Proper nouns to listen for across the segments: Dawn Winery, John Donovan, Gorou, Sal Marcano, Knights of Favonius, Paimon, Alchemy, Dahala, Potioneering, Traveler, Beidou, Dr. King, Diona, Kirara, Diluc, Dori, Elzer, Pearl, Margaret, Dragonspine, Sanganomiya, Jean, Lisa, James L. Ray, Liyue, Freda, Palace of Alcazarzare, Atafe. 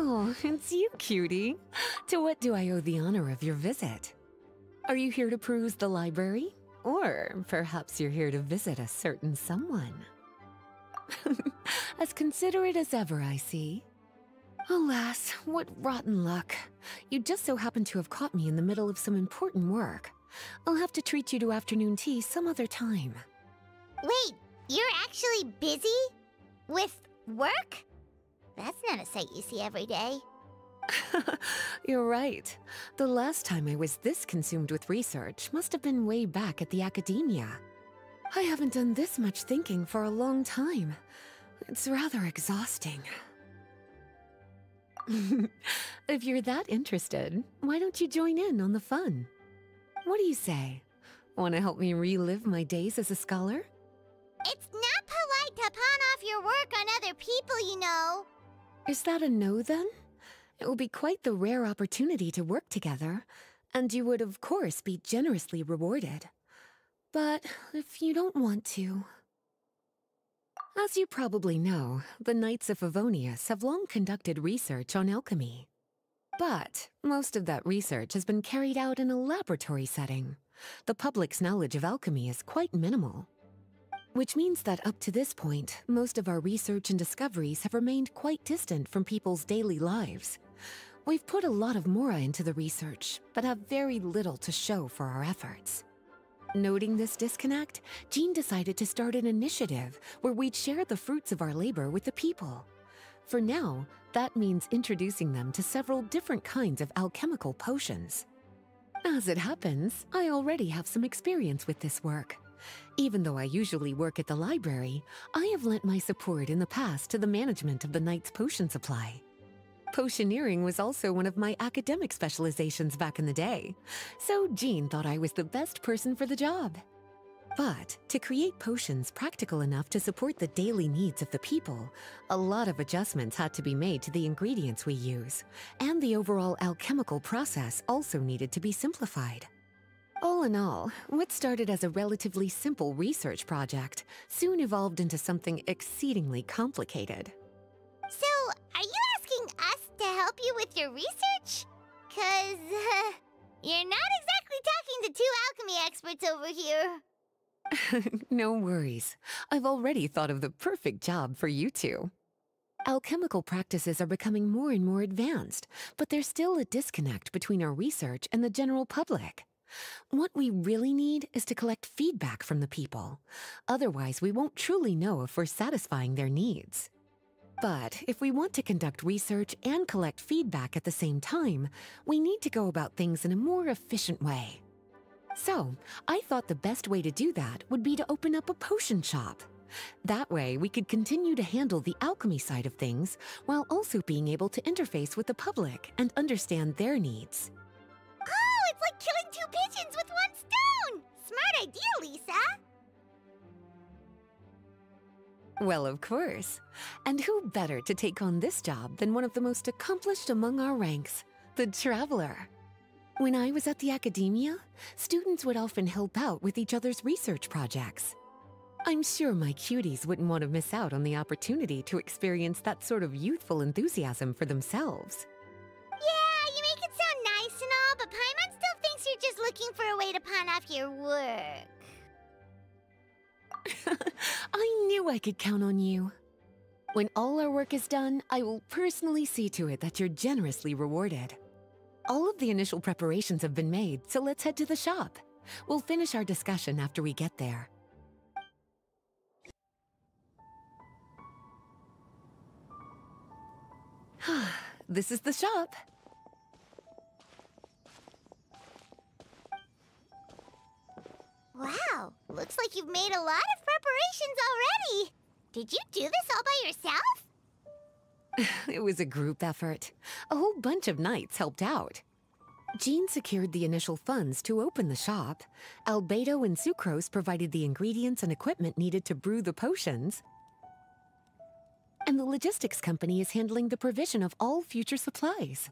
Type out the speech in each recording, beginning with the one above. Oh, it's you, cutie. To what do I owe the honor of your visit? Are you here to peruse the library? Or perhaps you're here to visit a certain someone? As considerate as ever, I see. Alas, what rotten luck. You just so happen to have caught me in the middle of some important work. I'll have to treat you to afternoon tea some other time. Wait, you're actually busy? With work? That's not a sight you see every day. You're right. The last time I was this consumed with research must have been way back at the academia. I haven't done this much thinking for a long time. It's rather exhausting. If you're that interested, why don't you join in on the fun? What do you say? Want to help me relive my days as a scholar? It's not polite to pawn off your work on other people, you know. Is that a no, then? It will be quite the rare opportunity to work together, and you would, of course, be generously rewarded. But if you don't want to... As you probably know, the Knights of Favonius have long conducted research on alchemy. But most of that research has been carried out in a laboratory setting. The public's knowledge of alchemy is quite minimal. Which means that up to this point, most of our research and discoveries have remained quite distant from people's daily lives. We've put a lot of mora into the research, but have very little to show for our efforts. Noting this disconnect, Jean decided to start an initiative where we'd share the fruits of our labor with the people. For now, that means introducing them to several different kinds of alchemical potions. As it happens, I already have some experience with this work. Even though I usually work at the library, I have lent my support in the past to the management of the Knight's potion supply. Potioneering was also one of my academic specializations back in the day, so Jean thought I was the best person for the job. But to create potions practical enough to support the daily needs of the people, a lot of adjustments had to be made to the ingredients we use, and the overall alchemical process also needed to be simplified. All in all, what started as a relatively simple research project soon evolved into something exceedingly complicated. So, are you asking us to help you with your research? 'Cause, you're not exactly talking to two alchemy experts over here. No worries. I've already thought of the perfect job for you two. Alchemical practices are becoming more and more advanced, but there's still a disconnect between our research and the general public. What we really need is to collect feedback from the people. Otherwise, we won't truly know if we're satisfying their needs. But if we want to conduct research and collect feedback at the same time, we need to go about things in a more efficient way. So, I thought the best way to do that would be to open up a potion shop. That way, we could continue to handle the alchemy side of things while also being able to interface with the public and understand their needs. Oh, it's like killing two pigeons with one stone! Smart idea, Lisa! Well, of course. And who better to take on this job than one of the most accomplished among our ranks, the Traveler? When I was at the academia, students would often help out with each other's research projects. I'm sure my cuties wouldn't want to miss out on the opportunity to experience that sort of youthful enthusiasm for themselves. Yeah, you make it sound nice and all, but Paimon still thinks you're just looking for a way to pawn off your work. I knew I could count on you. When all our work is done, I will personally see to it that you're generously rewarded. All of the initial preparations have been made, so let's head to the shop. We'll finish our discussion after we get there. This is the shop. Wow, looks like you've made a lot of preparations already. Did you do this all by yourself? It was a group effort. A whole bunch of knights helped out. Jean secured the initial funds to open the shop. Albedo and Sucrose provided the ingredients and equipment needed to brew the potions. And the logistics company is handling the provision of all future supplies.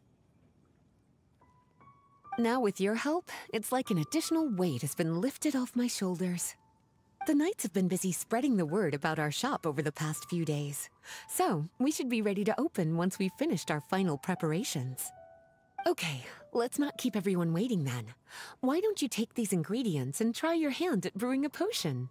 Now with your help, it's like an additional weight has been lifted off my shoulders. The Knights have been busy spreading the word about our shop over the past few days. So, we should be ready to open once we've finished our final preparations. Okay, let's not keep everyone waiting then. Why don't you take these ingredients and try your hand at brewing a potion?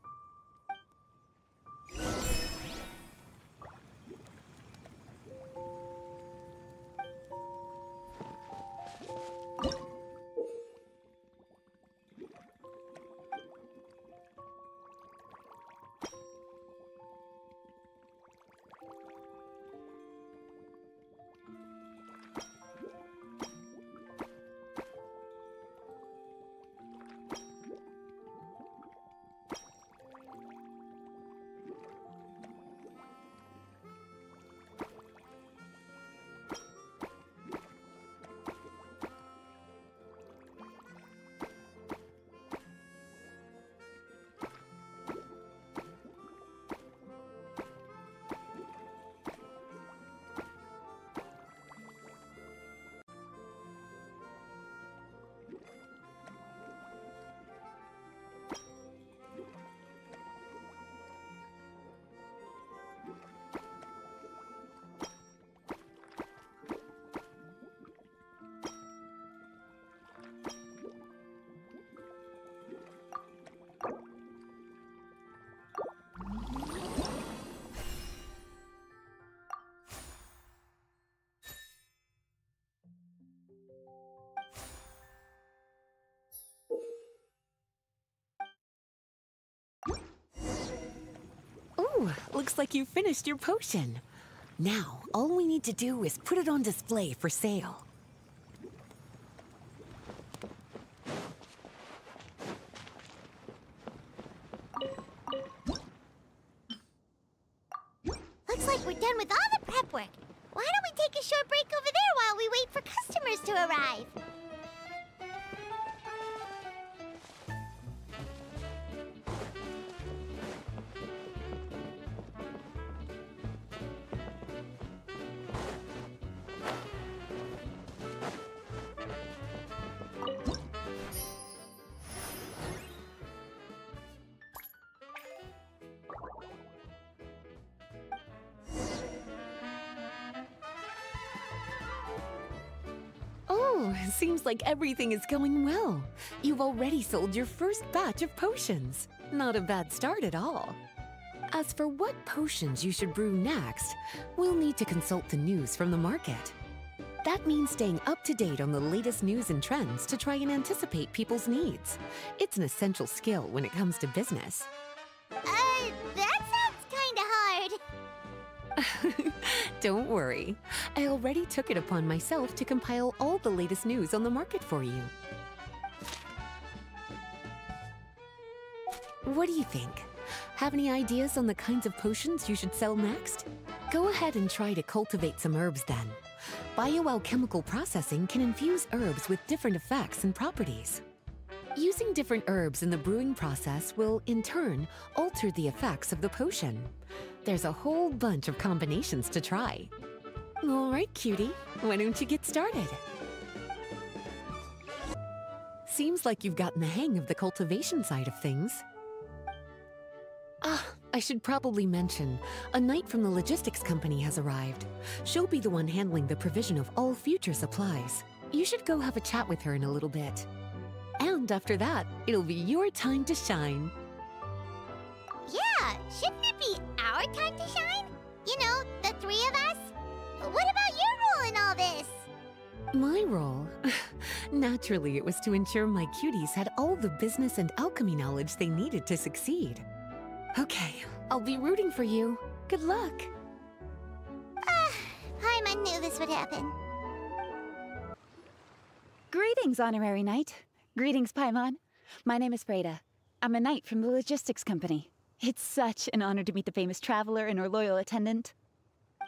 Looks like you finished your potion. Now, all we need to do is put it on display for sale. Looks like we're done with all the prep work. Why don't we take a short break over there while we wait for customers to arrive? Seems like everything is going well. You've already sold your first batch of potions. Not a bad start at all. As for what potions you should brew next, we'll need to consult the news from the market. That means staying up to date on the latest news and trends to try and anticipate people's needs. It's an essential skill when it comes to business. Don't worry. I already took it upon myself to compile all the latest news on the market for you. What do you think? Have any ideas on the kinds of potions you should sell next? Go ahead and try to cultivate some herbs then. Bioalchemical processing can infuse herbs with different effects and properties. Using different herbs in the brewing process will, in turn, alter the effects of the potion. There's a whole bunch of combinations to try. All right, cutie, why don't you get started? Seems like you've gotten the hang of the cultivation side of things. I should probably mention, a knight from the logistics company has arrived. She'll be the one handling the provision of all future supplies. You should go have a chat with her in a little bit. And after that, it'll be your time to shine. Yeah, shouldn't it be our time to shine? You know, the three of us? What about your role in all this? My role? Naturally, it was to ensure my cuties had all the business and alchemy knowledge they needed to succeed. Okay, I'll be rooting for you. Good luck. Paimon knew this would happen. Greetings, Honorary Knight. Greetings, Paimon. My name is Freda. I'm a knight from the logistics company. It's such an honor to meet the famous Traveler and her loyal attendant.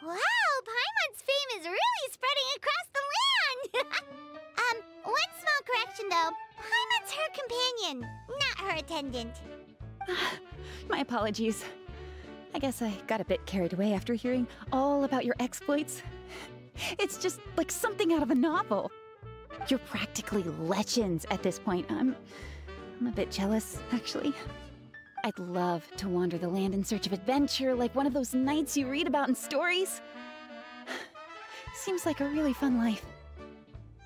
Wow, Paimon's fame is really spreading across the land! One small correction though. Paimon's her companion, not her attendant. My apologies. I guess I got a bit carried away after hearing all about your exploits. It's just like something out of a novel. You're practically legends at this point. I'm a bit jealous, actually. I'd love to wander the land in search of adventure like one of those knights you read about in stories. Seems like a really fun life.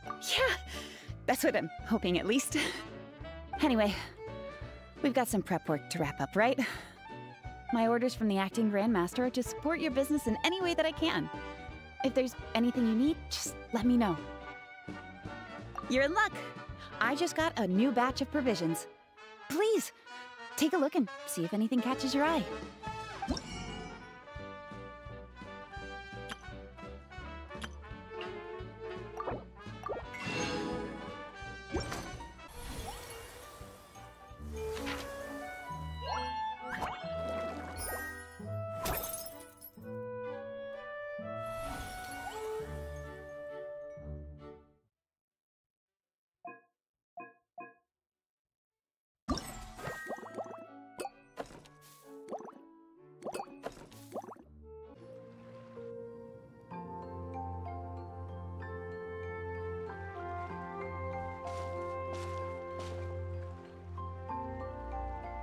Yeah, that's what I'm hoping at least. Anyway, we've got some prep work to wrap up, right? My orders from the acting grandmaster are to support your business in any way that I can. If there's anything you need, just let me know. You're in luck. I just got a new batch of provisions. Please, take a look and see if anything catches your eye.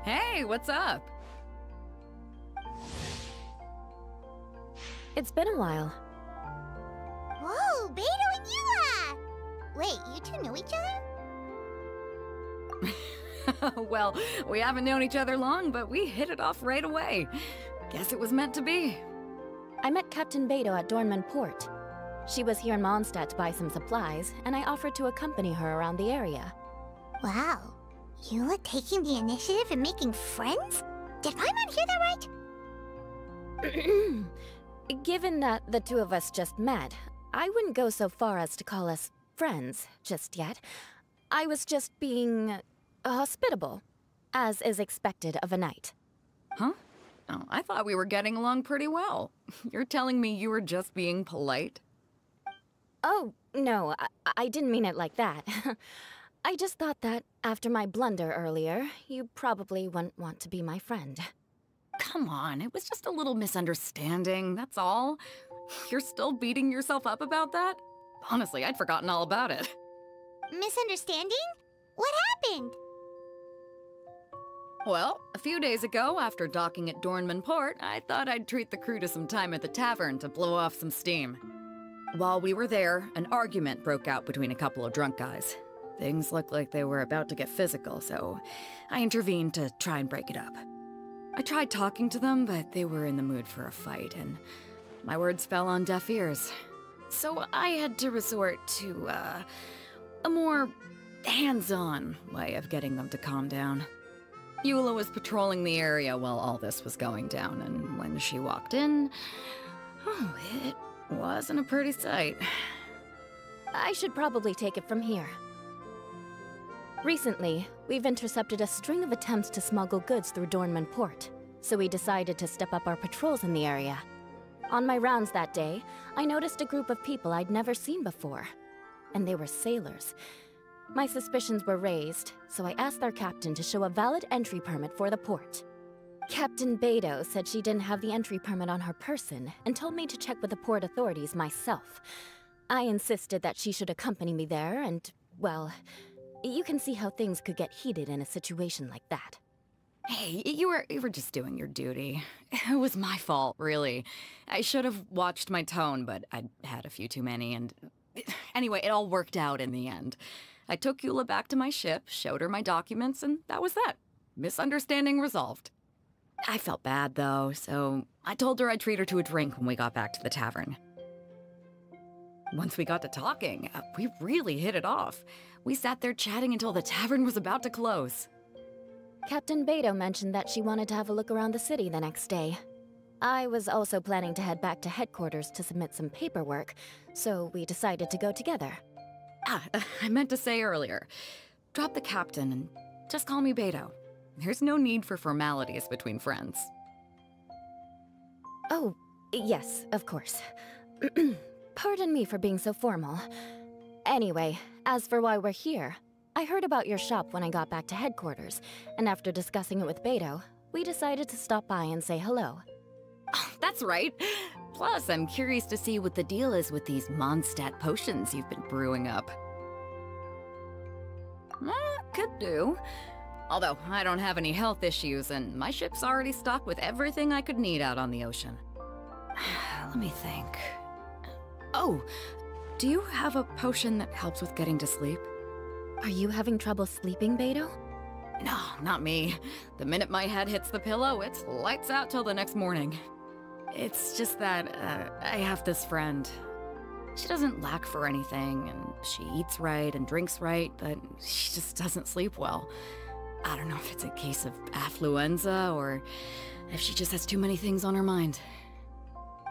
Hey, what's up? It's been a while. Whoa, Beidou and Eula! Wait, you two know each other? Well, we haven't known each other long, but we hit it off right away. Guess it was meant to be. I met Captain Beidou at Dornman Port. She was here in Mondstadt to buy some supplies, and I offered to accompany her around the area. Wow. You are taking the initiative and making friends? Did Paimon hear that right? Given that the two of us just met, I wouldn't go so far as to call us friends just yet. I was just being hospitable, as is expected of a knight. Huh? Oh, I thought we were getting along pretty well. You're telling me you were just being polite? Oh, no, I didn't mean it like that. I just thought that, after my blunder earlier, you probably wouldn't want to be my friend. Come on, it was just a little misunderstanding, that's all. You're still beating yourself up about that? Honestly, I'd forgotten all about it. Misunderstanding? What happened? Well, a few days ago, after docking at Dornman Port, I thought I'd treat the crew to some time at the tavern to blow off some steam. While we were there, an argument broke out between a couple of drunk guys. Things looked like they were about to get physical, so I intervened to try and break it up. I tried talking to them, but they were in the mood for a fight, and my words fell on deaf ears. So I had to resort to, a more hands-on way of getting them to calm down. Eula was patrolling the area while all this was going down, and when she walked in, oh, it wasn't a pretty sight. I should probably take it from here. Recently, we've intercepted a string of attempts to smuggle goods through Dornman Port, so we decided to step up our patrols in the area. On my rounds that day, I noticed a group of people I'd never seen before, and they were sailors. My suspicions were raised, so I asked our captain to show a valid entry permit for the port. Captain Beidou said she didn't have the entry permit on her person and told me to check with the port authorities myself. I insisted that she should accompany me there and, well, you can see how things could get heated in a situation like that. Hey, you were just doing your duty. It was my fault, really. I should have watched my tone, but I'd had a few too many, and anyway, it all worked out in the end. I took Eula back to my ship, showed her my documents, and that was that. Misunderstanding resolved. I felt bad, though, so I told her I'd treat her to a drink when we got back to the tavern. Once we got to talking, we really hit it off. We sat there chatting until the tavern was about to close. Captain Beidou mentioned that she wanted to have a look around the city the next day. I was also planning to head back to headquarters to submit some paperwork, so we decided to go together. Ah, I meant to say earlier. Drop the captain and just call me Beidou. There's no need for formalities between friends. Oh, yes, of course. Pardon me for being so formal. Anyway, as for why we're here, I heard about your shop when I got back to headquarters, and after discussing it with Beidou, we decided to stop by and say hello. Oh, that's right. Plus, I'm curious to see what the deal is with these Mondstadt potions you've been brewing up. Could do. Although, I don't have any health issues, and my ship's already stocked with everything I could need out on the ocean. Let me think. Oh, do you have a potion that helps with getting to sleep? Are you having trouble sleeping, Beidou? No, not me. The minute my head hits the pillow, it's lights out till the next morning. It's just that, I have this friend. She doesn't lack for anything, and she eats right and drinks right, but she just doesn't sleep well. I don't know if it's a case of affluenza, or if she just has too many things on her mind.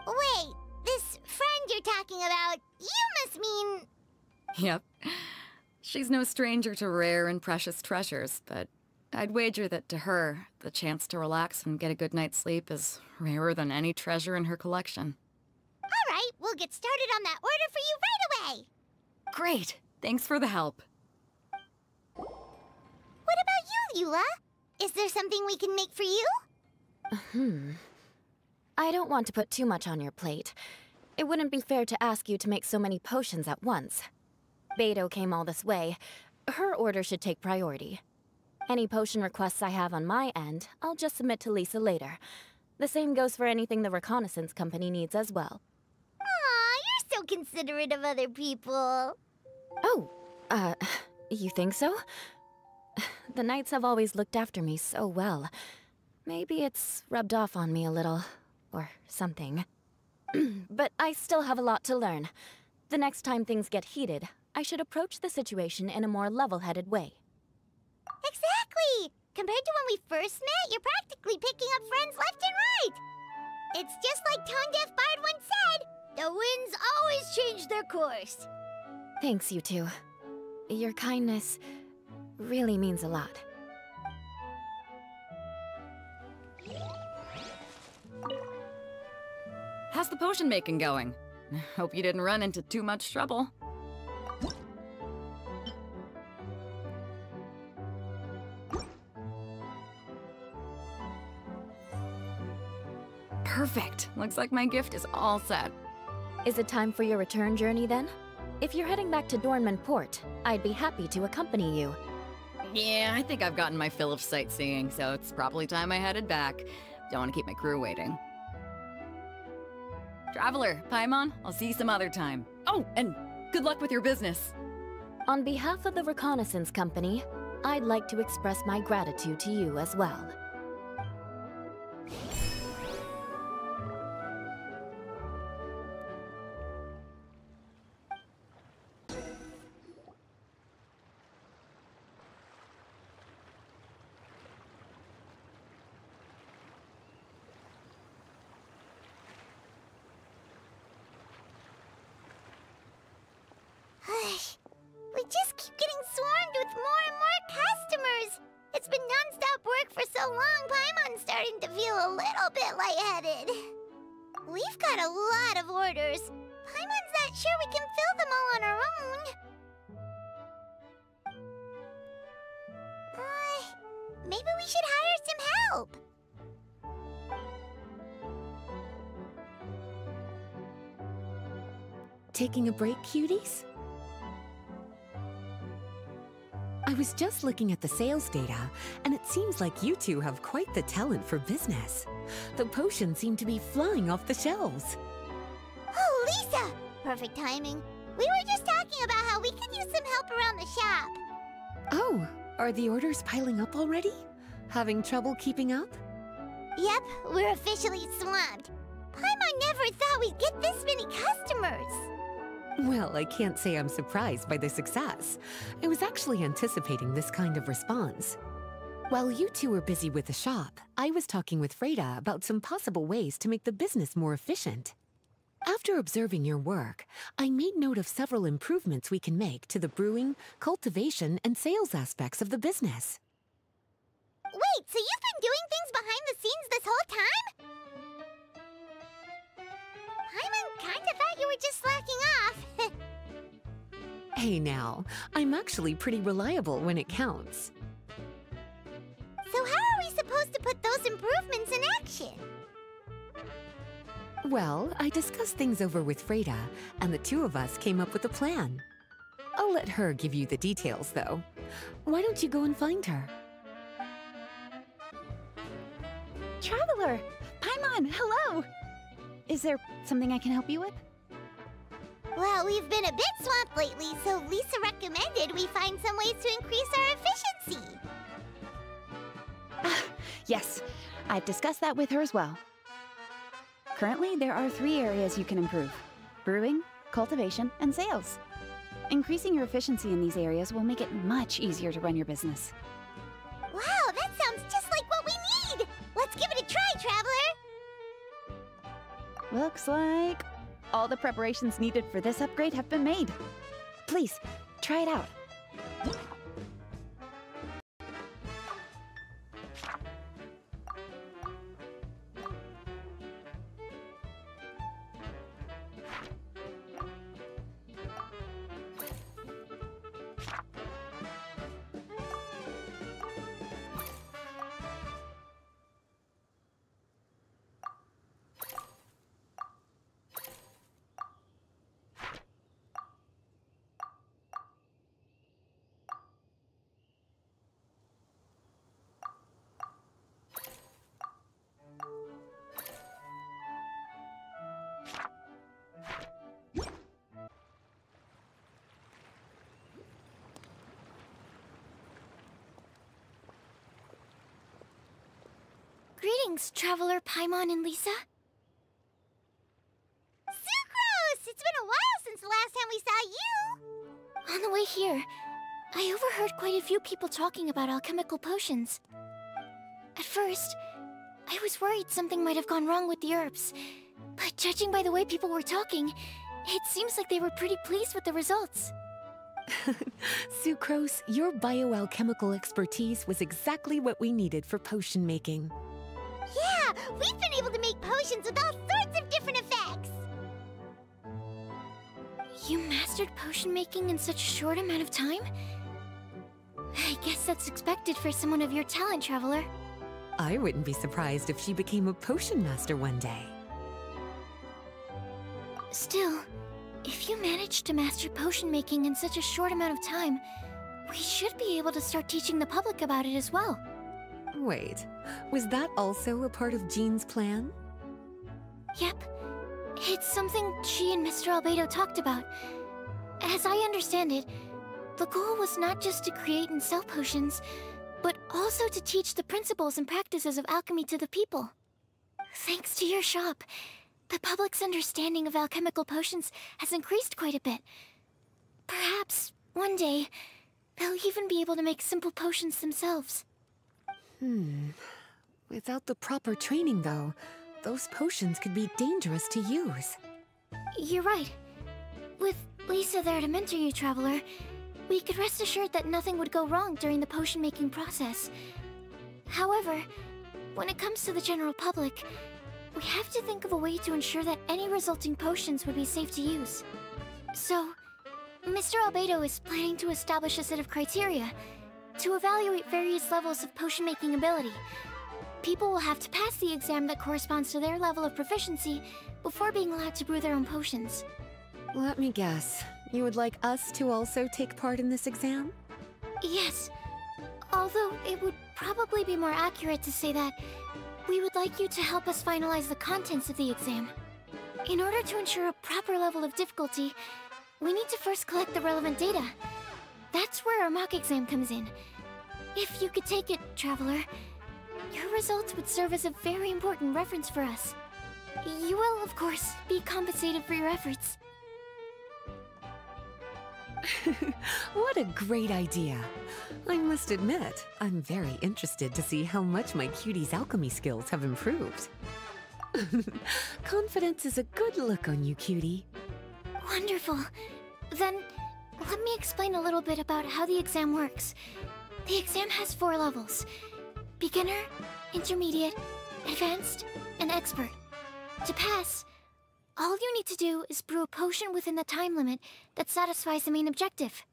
Wait, this friend you're talking about, you must mean... Yep. She's no stranger to rare and precious treasures, but I'd wager that to her, the chance to relax and get a good night's sleep is rarer than any treasure in her collection. All right, we'll get started on that order for you right away! Great! Thanks for the help. What about you, Eula? Is there something we can make for you? I don't want to put too much on your plate. It wouldn't be fair to ask you to make so many potions at once. Beidou came all this way. Her order should take priority. Any potion requests I have on my end, I'll just submit to Lisa later. The same goes for anything the reconnaissance company needs as well. Aw, you're so considerate of other people. Oh, you think so? The Knights have always looked after me so well. Maybe it's rubbed off on me a little, or something. But I still have a lot to learn. The next time things get heated, I should approach the situation in a more level-headed way. Exactly! Compared to when we first met, you're practically picking up friends left and right! It's just like Tom the Deaf Bard once said, the winds always change their course. Thanks, you two. Your kindness really means a lot. How's the potion making going? Hope you didn't run into too much trouble. Perfect. Looks like my gift is all set. Is it time for your return journey then? If you're heading back to Dornman Port, I'd be happy to accompany you. Yeah, I think I've gotten my fill of sightseeing, so it's probably time I headed back. Don't want to keep my crew waiting. Traveler, Paimon, I'll see you some other time. Oh, and good luck with your business. On behalf of the reconnaissance company, I'd like to express my gratitude to you as well. Taking a break, cuties? I was just looking at the sales data, and it seems like you two have quite the talent for business. The potions seem to be flying off the shelves. Oh, Lisa! Perfect timing. We were just talking about how we could use some help around the shop. Oh, are the orders piling up already? Having trouble keeping up? Yep, we're officially swamped. Paimon never thought we'd get this many customers. Well, I can't say I'm surprised by the success. I was actually anticipating this kind of response. While you two were busy with the shop, I was talking with Freda about some possible ways to make the business more efficient. After observing your work, I made note of several improvements we can make to the brewing, cultivation, and sales aspects of the business. Wait, so you've been doing things behind the scenes this whole time? Paimon kinda thought you were just slacking off. Hey now, I'm actually pretty reliable when it counts. So how are we supposed to put those improvements in action? Well, I discussed things over with Freda, and the two of us came up with a plan. I'll let her give you the details, though. Why don't you go and find her? Traveler! Paimon, hello! Is there something I can help you with? Well, we've been a bit swamped lately, so Lisa recommended we find some ways to increase our efficiency. Yes, I've discussed that with her as well. Currently, there are 3 areas you can improve: brewing, cultivation, and sales. Increasing your efficiency in these areas will make it much easier to run your business. Wow, that sounds just like what we need! Let's give it a try, Traveler! Looks like all the preparations needed for this upgrade have been made. Please, try it out. Greetings, Traveler, Paimon, and Lisa. Sucrose! It's been a while since the last time we saw you! On the way here, I overheard quite a few people talking about alchemical potions. At first, I was worried something might have gone wrong with the herbs, but judging by the way people were talking, it seems like they were pretty pleased with the results. Sucrose, your bioalchemical expertise was exactly what we needed for potion making. Yeah! We've been able to make potions with all sorts of different effects! You mastered potion making in such a short amount of time? I guess that's expected for someone of your talent, Traveler. I wouldn't be surprised if she became a potion master one day. Still, if you manage to master potion making in such a short amount of time, we should be able to start teaching the public about it as well. Wait, was that also a part of Jean's plan? Yep. It's something she and Mr. Albedo talked about. As I understand it, the goal was not just to create and sell potions, but also to teach the principles and practices of alchemy to the people. Thanks to your shop, the public's understanding of alchemical potions has increased quite a bit. Perhaps, one day, they'll even be able to make simple potions themselves. Without the proper training, though, those potions could be dangerous to use. You're right. With Lisa there to mentor you, Traveler, we could rest assured that nothing would go wrong during the potion-making process. However, when it comes to the general public, we have to think of a way to ensure that any resulting potions would be safe to use. So, Mr. Albedo is planning to establish a set of criteria to evaluate various levels of potion-making ability. People will have to pass the exam that corresponds to their level of proficiency before being allowed to brew their own potions. Let me guess, you would like us to also take part in this exam? Yes, although it would probably be more accurate to say that we would like you to help us finalize the contents of the exam. In order to ensure a proper level of difficulty, we need to first collect the relevant data. That's where our mock exam comes in. If you could take it, Traveler, your results would serve as a very important reference for us. You will, of course, be compensated for your efforts. What a great idea. I must admit, I'm very interested to see how much my cutie's alchemy skills have improved. Confidence is a good look on you, cutie. Wonderful. Then, let me explain a little bit about how the exam works. The exam has 4 levels: beginner, intermediate, advanced, and expert. To pass, all you need to do is brew a potion within the time limit that satisfies the main objective.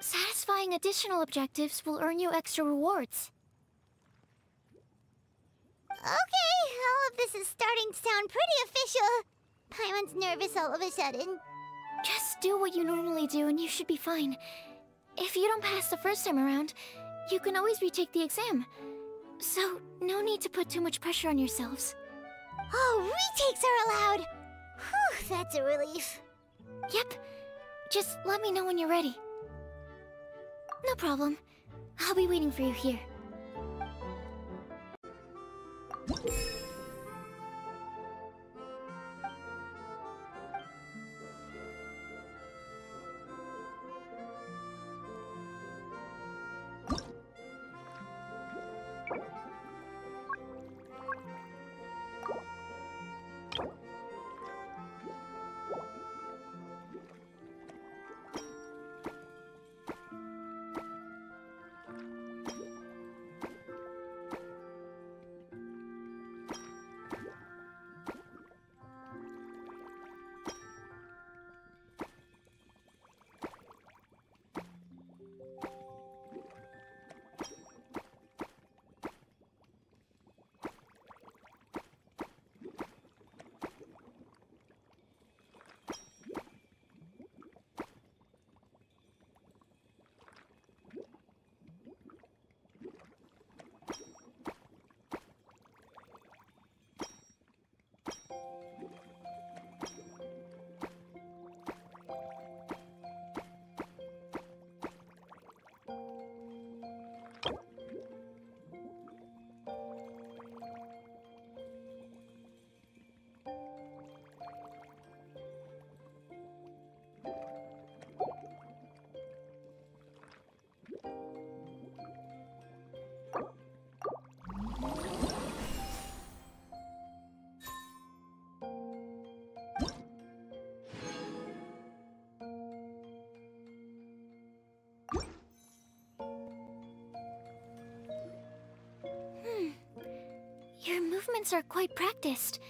Satisfying additional objectives will earn you extra rewards. Okay, all of this is starting to sound pretty official. Paimon's nervous all of a sudden. Just do what you normally do and you should be fine. If you don't pass the first time around, you can always retake the exam. So, no need to put too much pressure on yourselves. Oh, retakes are allowed! Whew, that's a relief. Yep. Just let me know when you're ready. No problem. I'll be waiting for you here. Your movements are quite practiced,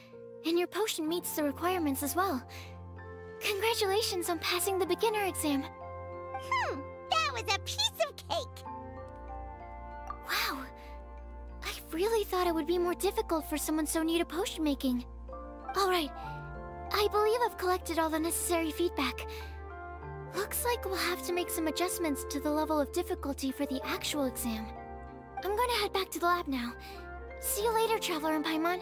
and your potion meets the requirements as well. Congratulations on passing the beginner exam! That was a piece of cake! Wow! I really thought it would be more difficult for someone so new to potion making. Alright, I believe I've collected all the necessary feedback. Looks like we'll have to make some adjustments to the level of difficulty for the actual exam. I'm gonna head back to the lab now. See you later, Traveler and Paimon.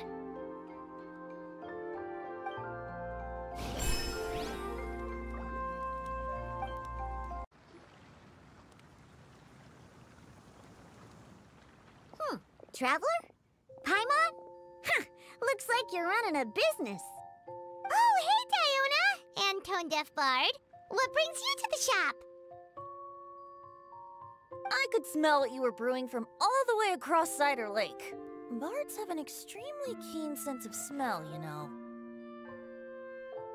Traveler? Paimon? Huh, looks like you're running a business. Oh, hey, Diona! And Tom the Deaf Bard. What brings you to the shop? I could smell what you were brewing from all the way across Cider Lake. Bards have an extremely keen sense of smell, you know.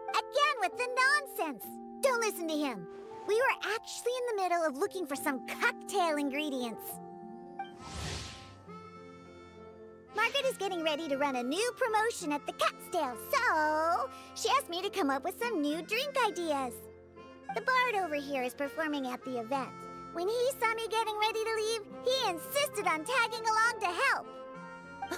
Again with the nonsense! Don't listen to him. We were actually in the middle of looking for some cocktail ingredients. Margaret is getting ready to run a new promotion at the Cat's Tail, so she asked me to come up with some new drink ideas. The bard over here is performing at the event. When he saw me getting ready to leave, he insisted on tagging along to help.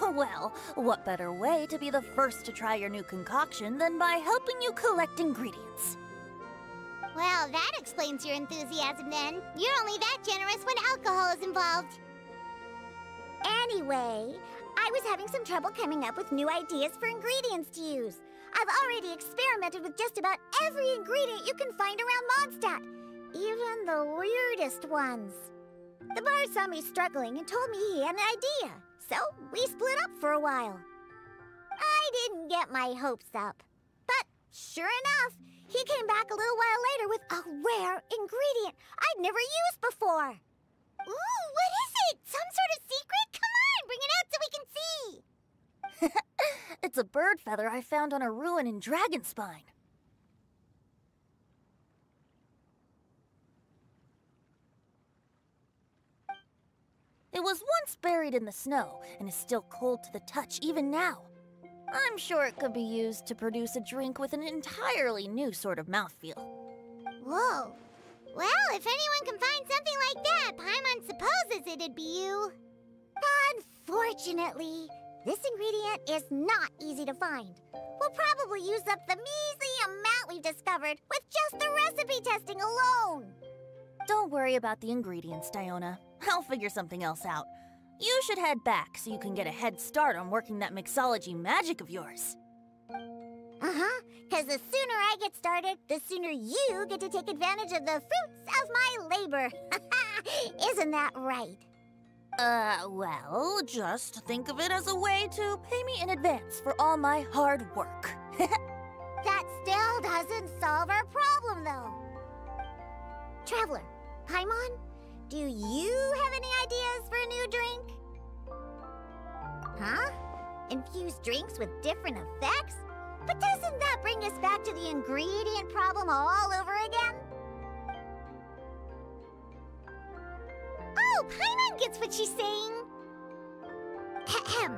Well, what better way to be the first to try your new concoction than by helping you collect ingredients? Well, that explains your enthusiasm then. You're only that generous when alcohol is involved. Anyway, I was having some trouble coming up with new ideas for ingredients to use. I've already experimented with just about every ingredient you can find around Mondstadt, even the weirdest ones. The bar saw me struggling and told me he had an idea. So, we split up for a while. I didn't get my hopes up. But, sure enough, he came back a little while later with a rare ingredient I'd never used before. Ooh, what is it? Some sort of secret? Come on, bring it out so we can see! It's a bird feather I found on a ruin in Dragonspine. It was once buried in the snow, and is still cold to the touch even now. I'm sure it could be used to produce a drink with an entirely new sort of mouthfeel. Whoa. Well, if anyone can find something like that, Paimon supposes it'd be you. Unfortunately, this ingredient is not easy to find. We'll probably use up the measly amount we've discovered with just the recipe testing alone. Don't worry about the ingredients, Diona. I'll figure something else out. You should head back so you can get a head start on working that mixology magic of yours. Uh-huh, because the sooner I get started, the sooner you get to take advantage of the fruits of my labor. Isn't that right? Well, just think of it as a way to pay me in advance for all my hard work. That still doesn't solve our problem, though. Traveler, Paimon, do you have any ideas for a new drink? Huh? Infuse drinks with different effects? But doesn't that bring us back to the ingredient problem all over again? Oh, Paimon gets what she's saying. Ahem.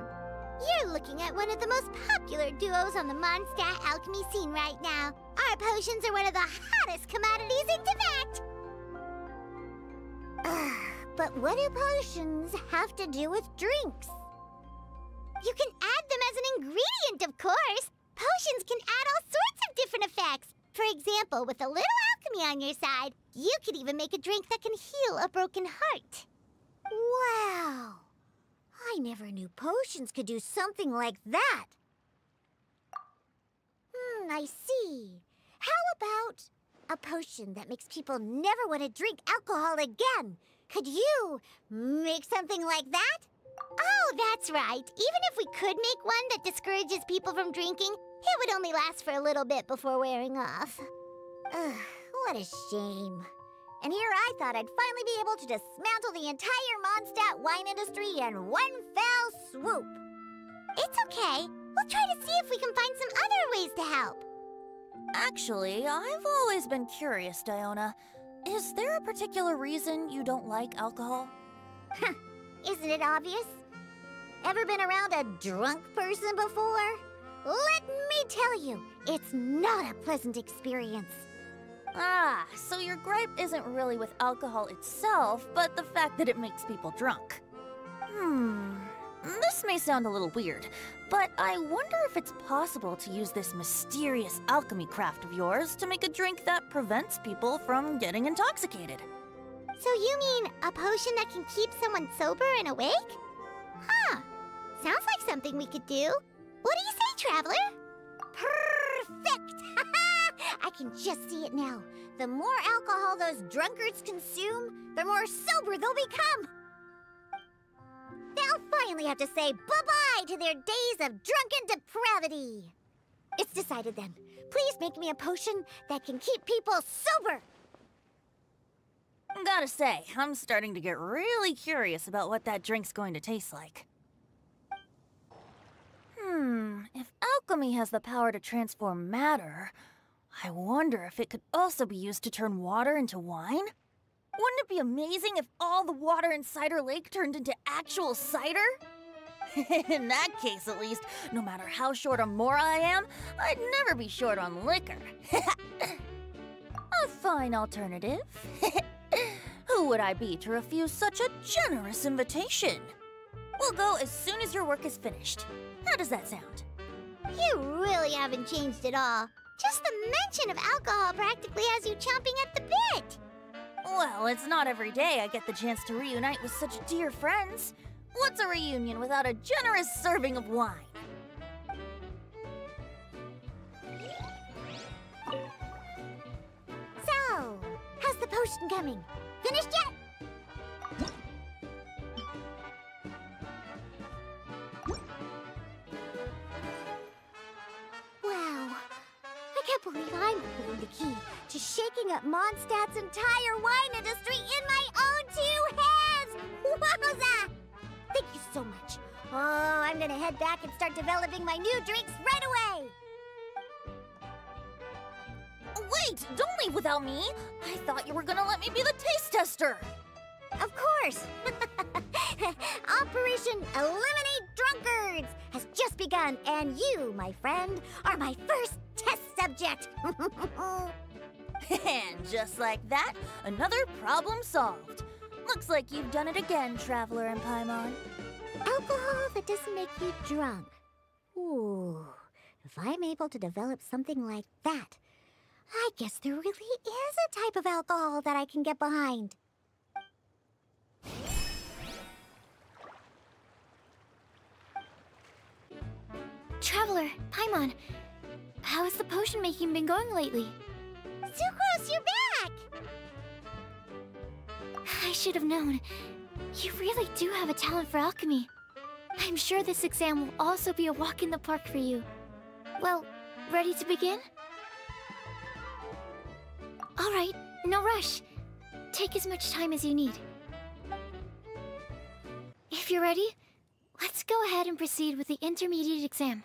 You're looking at one of the most popular duos on the Mondstadt alchemy scene right now. Our potions are one of the hottest commodities in Teyvat. But what do potions have to do with drinks? You can add them as an ingredient, of course. Potions can add all sorts of different effects. For example, with a little alchemy on your side, you could even make a drink that can heal a broken heart. Wow! I never knew potions could do something like that. I see. How about a potion that makes people never want to drink alcohol again? Could you make something like that? Oh, that's right. Even if we could make one that discourages people from drinking, it would only last for a little bit before wearing off. Ugh, what a shame. And here I thought I'd finally be able to dismantle the entire Mondstadt wine industry in one fell swoop. It's okay. We'll try to see if we can find some other ways to help. Actually, I've always been curious, Diona. Is there a particular reason you don't like alcohol? Huh. Isn't it obvious? Ever been around a drunk person before? Let me tell you, it's not a pleasant experience. Ah, so your gripe isn't really with alcohol itself, but the fact that it makes people drunk. This may sound a little weird, but I wonder if it's possible to use this mysterious alchemy craft of yours to make a drink that prevents people from getting intoxicated. So you mean a potion that can keep someone sober and awake? Huh. Sounds like something we could do. What do you say, Traveler? Perfect! I can just see it now. The more alcohol those drunkards consume, the more sober they'll become. They'll finally have to say bye-bye to their days of drunken depravity. It's decided then. Please make me a potion that can keep people sober. Gotta say, I'm starting to get really curious about what that drink's going to taste like. If alchemy has the power to transform matter, I wonder if it could also be used to turn water into wine? Wouldn't it be amazing if all the water in Cider Lake turned into actual cider? In that case, at least, no matter how short a mora I am, I'd never be short on liquor. A fine alternative. Who would I be to refuse such a generous invitation? We'll go as soon as your work is finished. How does that sound? You really haven't changed at all. Just the mention of alcohol practically has you chomping at the bit. Well, it's not every day I get the chance to reunite with such dear friends. What's a reunion without a generous serving of wine? So, how's the potion coming? Finished yet? Wow, I can't believe I'm holding the key to shaking up Mondstadt's entire wine industry in my own two hands! Wowza! Thank you so much. Oh, I'm gonna head back and start developing my new drinks right away! Wait, don't leave without me! I thought you were gonna let me be the taste tester! Of course! Operation Eliminate Drunkards has just begun, and you, my friend, are my first test subject! And just like that, another problem solved. Looks like you've done it again, Traveler and Paimon. Alcohol that doesn't make you drunk. Ooh, if I'm able to develop something like that, I guess there really is a type of alcohol that I can get behind. Traveler, Paimon, how has the potion making been going lately? Sucrose, you're back! I should have known. You really do have a talent for alchemy. I'm sure this exam will also be a walk in the park for you. Well, ready to begin? All right, no rush. Take as much time as you need. If you're ready, let's go ahead and proceed with the intermediate exam.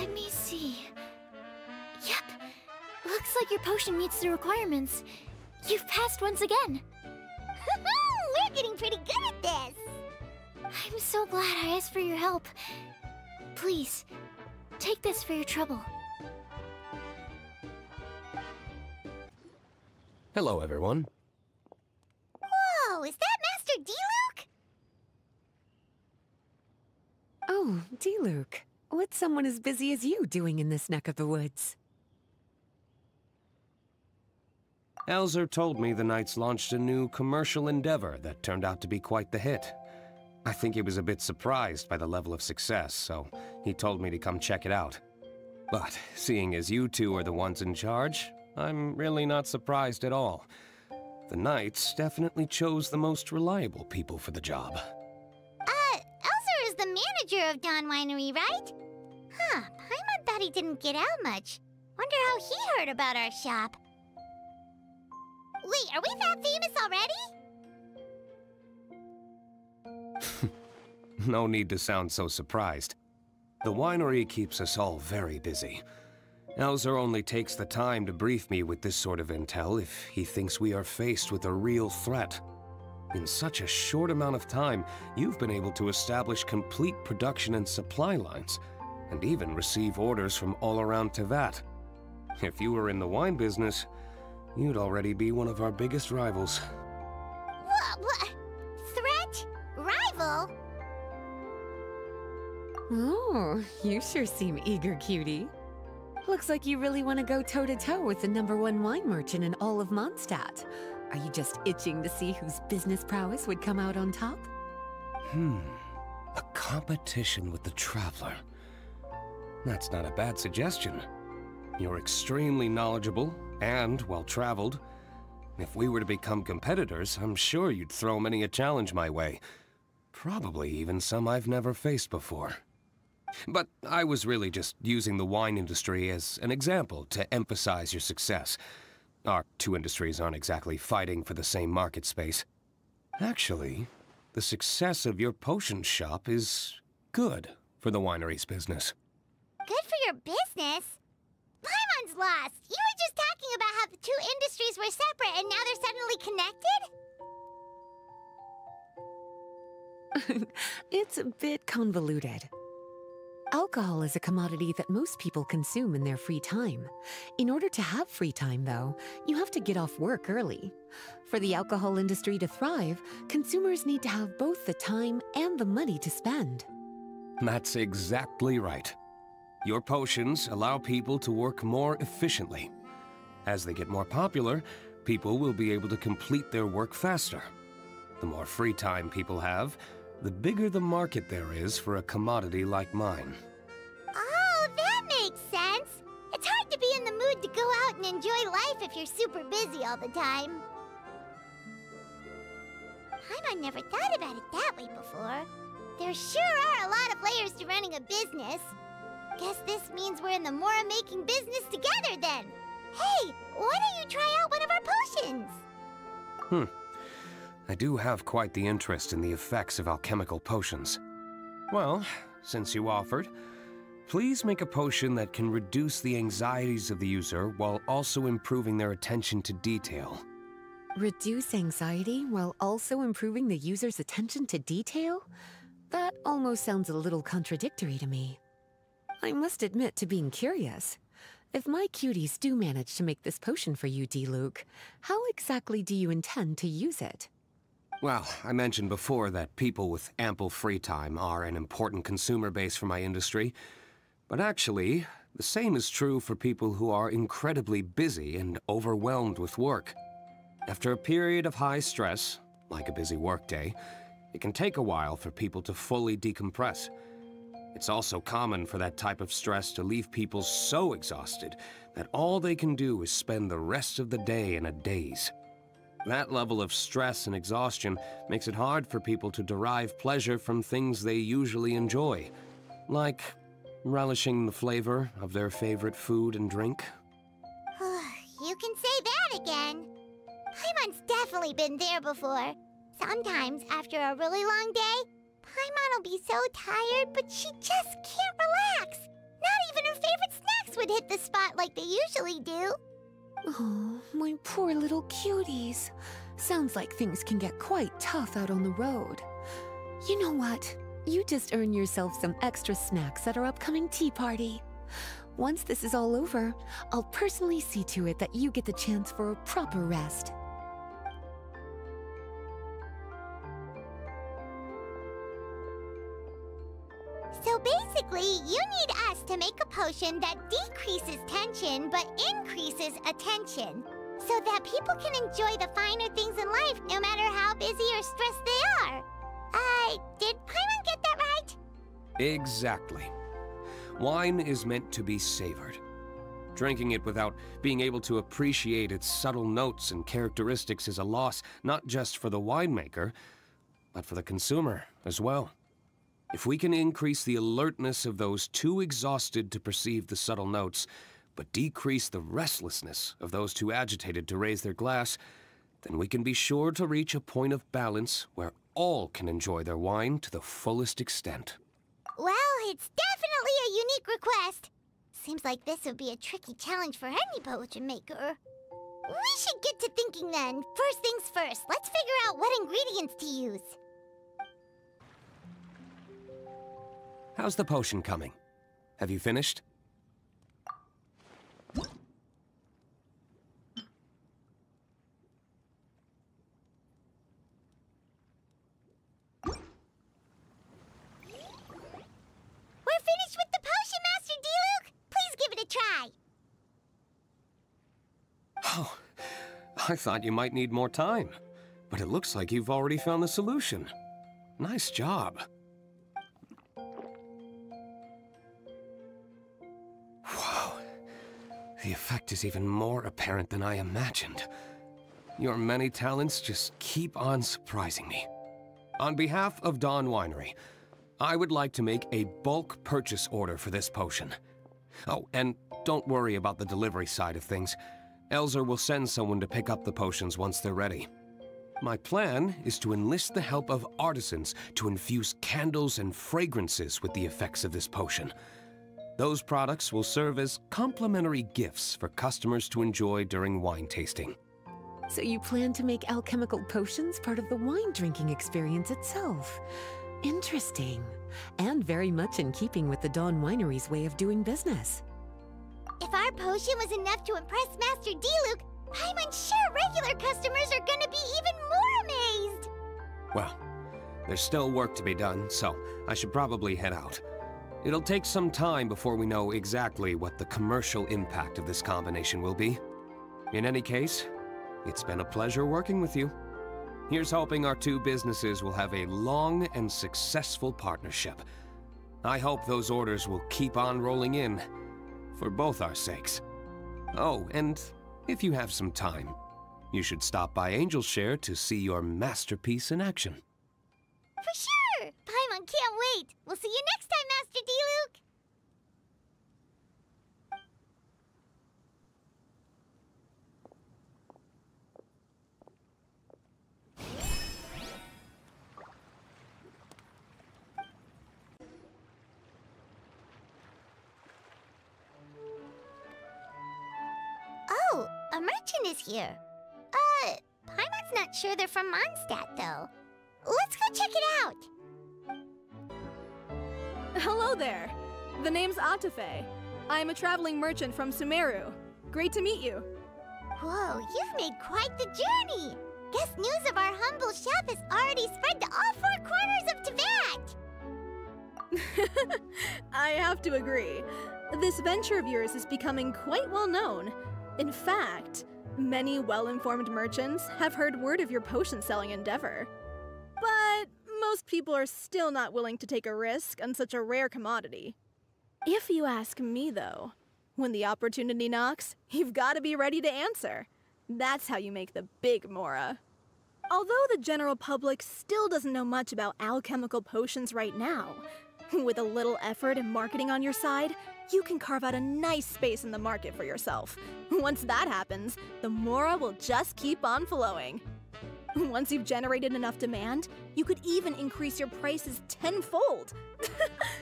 Let me see. Yep, looks like your potion meets the requirements. You've passed once again. We're getting pretty good at this. I'm so glad I asked for your help. Please, take this for your trouble. Hello, everyone. Whoa, is that Master Diluc? Oh, Diluc. What's someone as busy as you doing in this neck of the woods? Elzer told me the Knights launched a new commercial endeavor that turned out to be quite the hit. I think he was a bit surprised by the level of success, so he told me to come check it out. But seeing as you two are the ones in charge, I'm really not surprised at all. The Knights definitely chose the most reliable people for the job. Elzer is the manager of Dawn Winery, right? Huh, Paimon thought he didn't get out much. Wonder how he heard about our shop. Wait, are we that famous already? No need to sound so surprised. The winery keeps us all very busy. Elzer only takes the time to brief me with this sort of intel if he thinks we are faced with a real threat. In such a short amount of time, you've been able to establish complete production and supply lines, and even receive orders from all around Teyvat. If you were in the wine business, you'd already be one of our biggest rivals. What? Threat? Rival? Oh, you sure seem eager, cutie. Looks like you really want to go toe-to-toe with the #1 wine merchant in all of Mondstadt. Are you just itching to see whose business prowess would come out on top? A competition with the Traveler. That's not a bad suggestion. You're extremely knowledgeable and well-traveled. If we were to become competitors, I'm sure you'd throw many a challenge my way. Probably even some I've never faced before. But I was really just using the wine industry as an example to emphasize your success. Our two industries aren't exactly fighting for the same market space. Actually, the success of your potion shop is good for the winery's business. Good for your business? Paimon's lost. You were just talking about how the two industries were separate and now they're suddenly connected? It's a bit convoluted. Alcohol is a commodity that most people consume in their free time. In order to have free time, though, you have to get off work early. For the alcohol industry to thrive, consumers need to have both the time and the money to spend. That's exactly right. Your potions allow people to work more efficiently. As they get more popular, people will be able to complete their work faster. The more free time people have, the bigger the market there is for a commodity like mine. Oh, that makes sense! It's hard to be in the mood to go out and enjoy life if you're super busy all the time. Paimon never thought about it that way before. There sure are a lot of layers to running a business. Guess this means we're in the Mora-making business together then! Hey, why don't you try out one of our potions? I do have quite the interest in the effects of alchemical potions. Well, since you offered, please make a potion that can reduce the anxieties of the user while also improving their attention to detail. Reduce anxiety while also improving the user's attention to detail? That almost sounds a little contradictory to me. I must admit to being curious. If my cuties do manage to make this potion for you, Diluc, how exactly do you intend to use it? Well, I mentioned before that people with ample free time are an important consumer base for my industry. But actually, the same is true for people who are incredibly busy and overwhelmed with work. After a period of high stress, like a busy workday, it can take a while for people to fully decompress. It's also common for that type of stress to leave people so exhausted that all they can do is spend the rest of the day in a daze. That level of stress and exhaustion makes it hard for people to derive pleasure from things they usually enjoy, like relishing the flavor of their favorite food and drink. You can say that again. Paimon's definitely been there before. Sometimes, after a really long day, Paimon will be so tired, but she just can't relax. Not even her favorite snacks would hit the spot like they usually do. Oh, my poor little cuties. Sounds like things can get quite tough out on the road. You know what? You just earn yourself some extra snacks at our upcoming tea party. Once this is all over, I'll personally see to it that you get the chance for a proper rest. So basically, you need us to make a potion that decreases tension but increases attention, so that people can enjoy the finer things in life no matter how busy or stressed they are. Did Paimon get that right? Exactly. Wine is meant to be savored. Drinking it without being able to appreciate its subtle notes and characteristics is a loss not just for the winemaker, but for the consumer as well. If we can increase the alertness of those too exhausted to perceive the subtle notes, but decrease the restlessness of those too agitated to raise their glass, then we can be sure to reach a point of balance where all can enjoy their wine to the fullest extent. Well, it's definitely a unique request. Seems like this would be a tricky challenge for any potion maker. We should get to thinking then. First things first, let's figure out what ingredients to use. How's the potion coming? Have you finished? We're finished with the potion, Master Diluc! Please give it a try! Oh, I thought you might need more time. But it looks like you've already found the solution. Nice job. The effect is even more apparent than I imagined. Your many talents just keep on surprising me. On behalf of Dawn Winery, I would like to make a bulk purchase order for this potion. Oh, and don't worry about the delivery side of things. Elzer will send someone to pick up the potions once they're ready. My plan is to enlist the help of artisans to infuse candles and fragrances with the effects of this potion. Those products will serve as complimentary gifts for customers to enjoy during wine tasting. So you plan to make alchemical potions part of the wine drinking experience itself? Interesting. And very much in keeping with the Dawn Winery's way of doing business. If our potion was enough to impress Master Diluc, I'm sure regular customers are gonna be even more amazed! Well, there's still work to be done, so I should probably head out. It'll take some time before we know exactly what the commercial impact of this combination will be. In any case, it's been a pleasure working with you. Here's hoping our two businesses will have a long and successful partnership. I hope those orders will keep on rolling in, for both our sakes. Oh, and if you have some time, you should stop by Angel's Share to see your masterpiece in action. For sure! Paimon can't wait! We'll see you next time, Master Diluc! Oh, a merchant is here. Paimon's not sure they're from Mondstadt, though. Let's go check it out! Hello there! The name's Atafe. I am a traveling merchant from Sumeru. Great to meet you! Whoa, you've made quite the journey! Guess news of our humble shop has already spread to all four corners of Teyvat! I have to agree. This venture of yours is becoming quite well known. In fact, many well-informed merchants have heard word of your potion-selling endeavor. But most people are still not willing to take a risk on such a rare commodity. If you ask me, though, when the opportunity knocks, you've got to be ready to answer. That's how you make the big mora. Although the general public still doesn't know much about alchemical potions right now, with a little effort and marketing on your side, you can carve out a nice space in the market for yourself. Once that happens, the mora will just keep on flowing. Once you've generated enough demand, you could even increase your prices tenfold.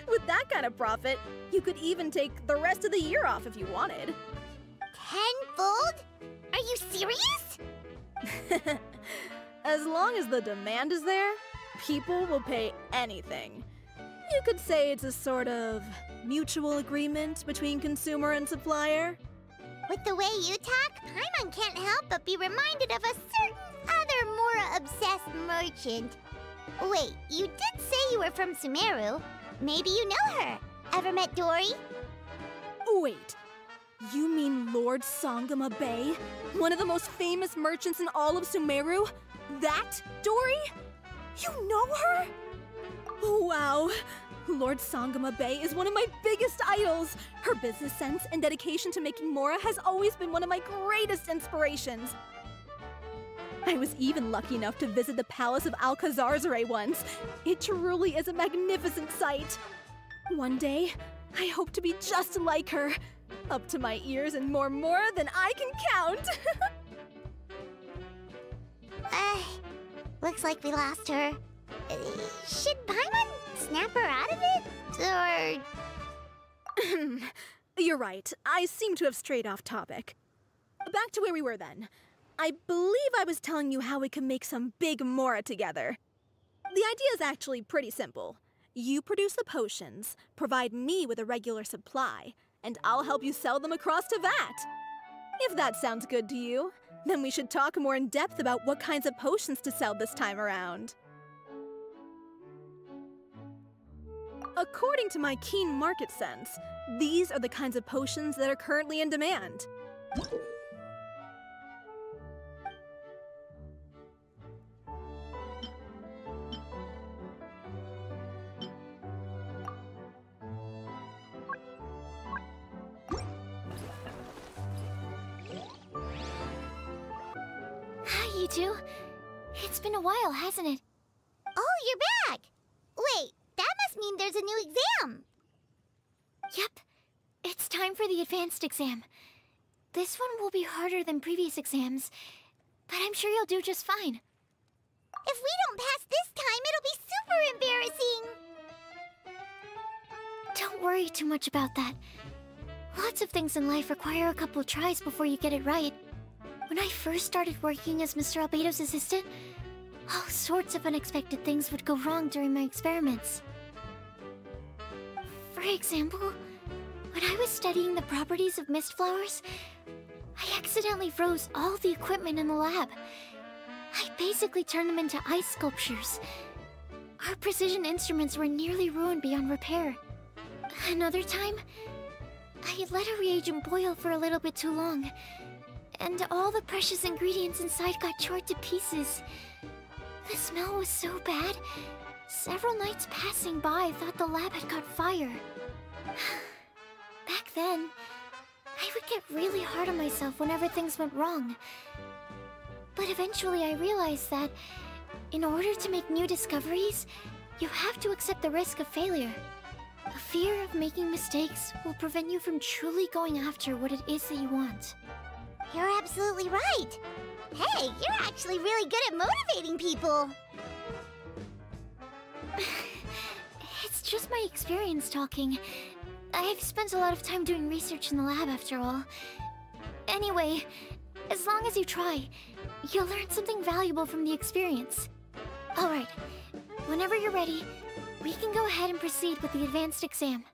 With that kind of profit, you could even take the rest of the year off if you wanted. Tenfold? Are you serious? As long as the demand is there, people will pay anything. You could say it's a sort of mutual agreement between consumer and supplier. With the way you talk, Paimon can't help but be reminded of a certain other mora-obsessed merchant. Wait, you did say you were from Sumeru. Maybe you know her. Ever met Dori? Wait, you mean Lord Sangama Bay? One of the most famous merchants in all of Sumeru? That Dori? You know her? Wow, Lord Sangama Bay is one of my biggest idols. Her business sense and dedication to making mora has always been one of my greatest inspirations. I was even lucky enough to visit the Palace of Alcazarzare once. It truly is a magnificent sight. One day, I hope to be just like her, up to my ears and more mora than I can count. Looks like we lost her. Should Paimon snap her out of it, or...? You're right. I seem to have strayed off topic. Back to where we were then. I believe I was telling you how we could make some big mora together. The idea is actually pretty simple. You produce the potions, provide me with a regular supply, and I'll help you sell them across Teyvat. If that sounds good to you, then we should talk more in depth about what kinds of potions to sell this time around. According to my keen market sense, these are the kinds of potions that are currently in demand. Hi, you two. It's been a while, hasn't it? Oh, you're back! Wait. That must mean there's a new exam! Yep. It's time for the advanced exam. This one will be harder than previous exams, but I'm sure you'll do just fine. If we don't pass this time, it'll be super embarrassing! Don't worry too much about that. Lots of things in life require a couple tries before you get it right. When I first started working as Mr. Albedo's assistant, all sorts of unexpected things would go wrong during my experiments. For example, when I was studying the properties of mist flowers, I accidentally froze all the equipment in the lab. I basically turned them into ice sculptures. Our precision instruments were nearly ruined beyond repair. Another time, I let a reagent boil for a little bit too long, and all the precious ingredients inside got charred to pieces. The smell was so bad, several nights passing by thought the lab had caught fire. Back then, I would get really hard on myself whenever things went wrong. But eventually I realized that, in order to make new discoveries, you have to accept the risk of failure. A fear of making mistakes will prevent you from truly going after what it is that you want. You're absolutely right! Hey, you're actually really good at motivating people! It's just my experience talking. I've spent a lot of time doing research in the lab, after all. Anyway, as long as you try, you'll learn something valuable from the experience. Alright, whenever you're ready, we can go ahead and proceed with the advanced exam.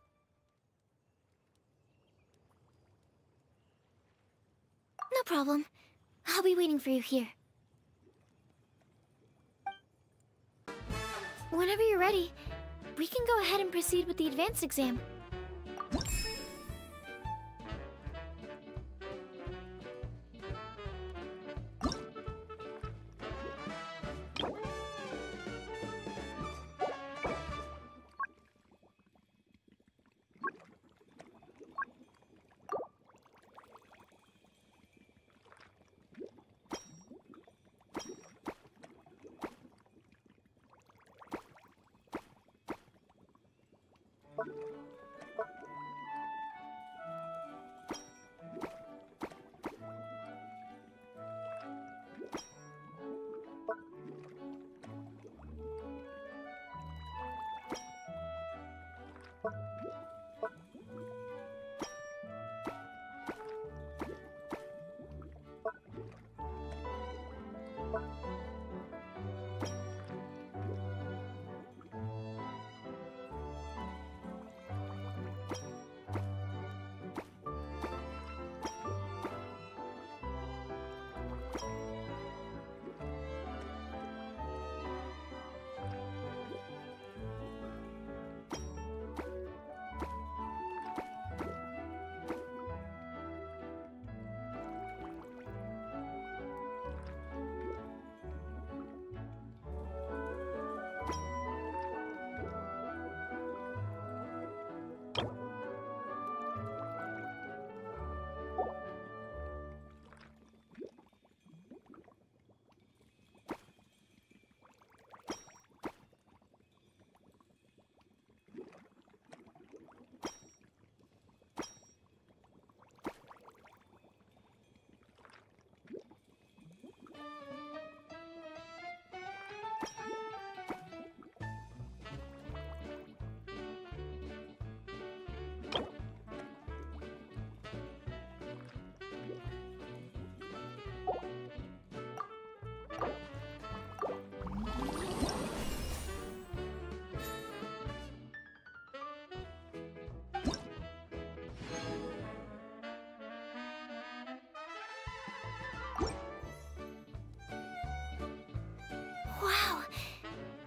No problem. I'll be waiting for you here. Whenever you're ready, we can go ahead and proceed with the advanced exam.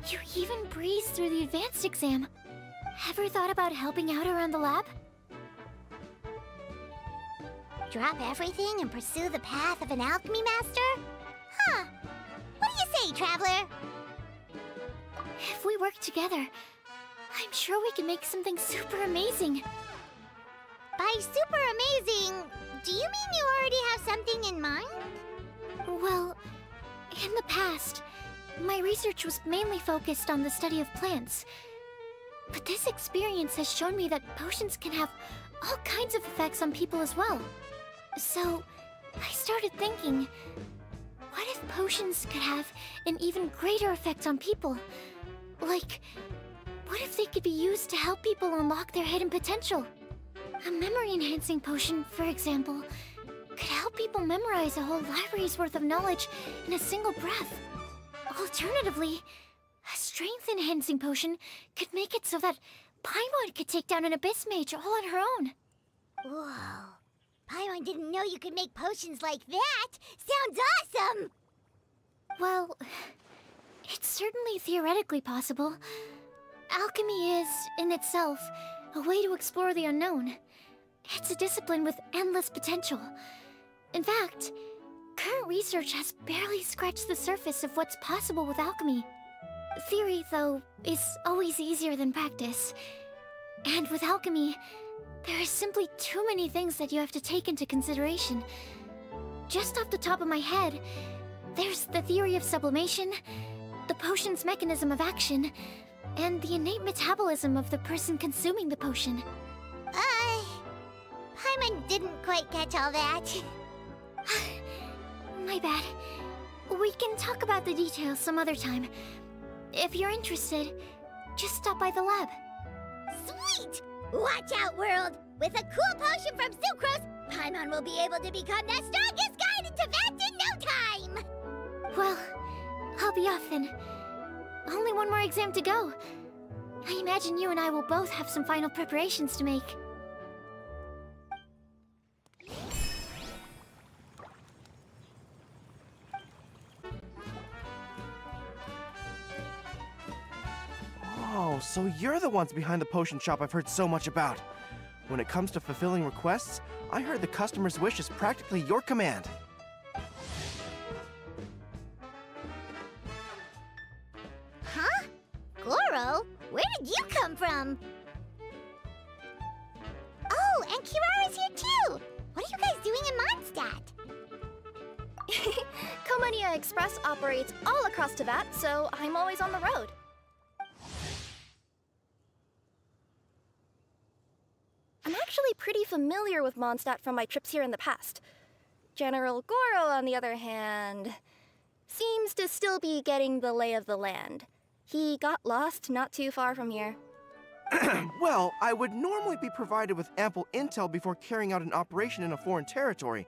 You even breezed through the advanced exam. Ever thought about helping out around the lab? Drop everything and pursue the path of an alchemy master? Huh. What do you say, Traveler? If we work together, I'm sure we can make something super amazing. By super amazing, do you mean you already have something in mind? Well, in the past, my research was mainly focused on the study of plants. But this experience has shown me that potions can have all kinds of effects on people as well. So, I started thinking, what if potions could have an even greater effect on people? Like, What if they could be used to help people unlock their hidden potential? A memory-enhancing potion, for example, could help people memorize a whole library's worth of knowledge in a single breath. Alternatively, a strength-enhancing potion could make it so that Paimon could take down an Abyss Mage all on her own. Whoa. Paimon didn't know you could make potions like that! Sounds awesome! Well, it's certainly theoretically possible. Alchemy is, in itself, a way to explore the unknown. It's a discipline with endless potential. In fact, current research has barely scratched the surface of what's possible with alchemy. Theory, though, is always easier than practice. And with alchemy, there are simply too many things that you have to take into consideration. Just off the top of my head, there's the theory of sublimation, the potion's mechanism of action, and the innate metabolism of the person consuming the potion. Paimon didn't quite catch all that. My bad. We can talk about the details some other time. If you're interested, just stop by the lab. Sweet! Watch out, world! With a cool potion from Sucrose, Paimon will be able to become the strongest guide in Teyvat in no time! Well, I'll be off then. Only one more exam to go. I imagine you and I will both have some final preparations to make. Oh, so you're the ones behind the potion shop I've heard so much about. When it comes to fulfilling requests, I heard the customer's wish is practically your command. Huh? Gorou? Where did you come from? Oh, and Kirara's here too! What are you guys doing in Mondstadt? Komaniya Express operates all across Teyvat, so I'm always on the road. I'm actually pretty familiar with Mondstadt from my trips here in the past. General Gorou, on the other hand, seems to still be getting the lay of the land. He got lost not too far from here. Well, I would normally be provided with ample intel before carrying out an operation in a foreign territory,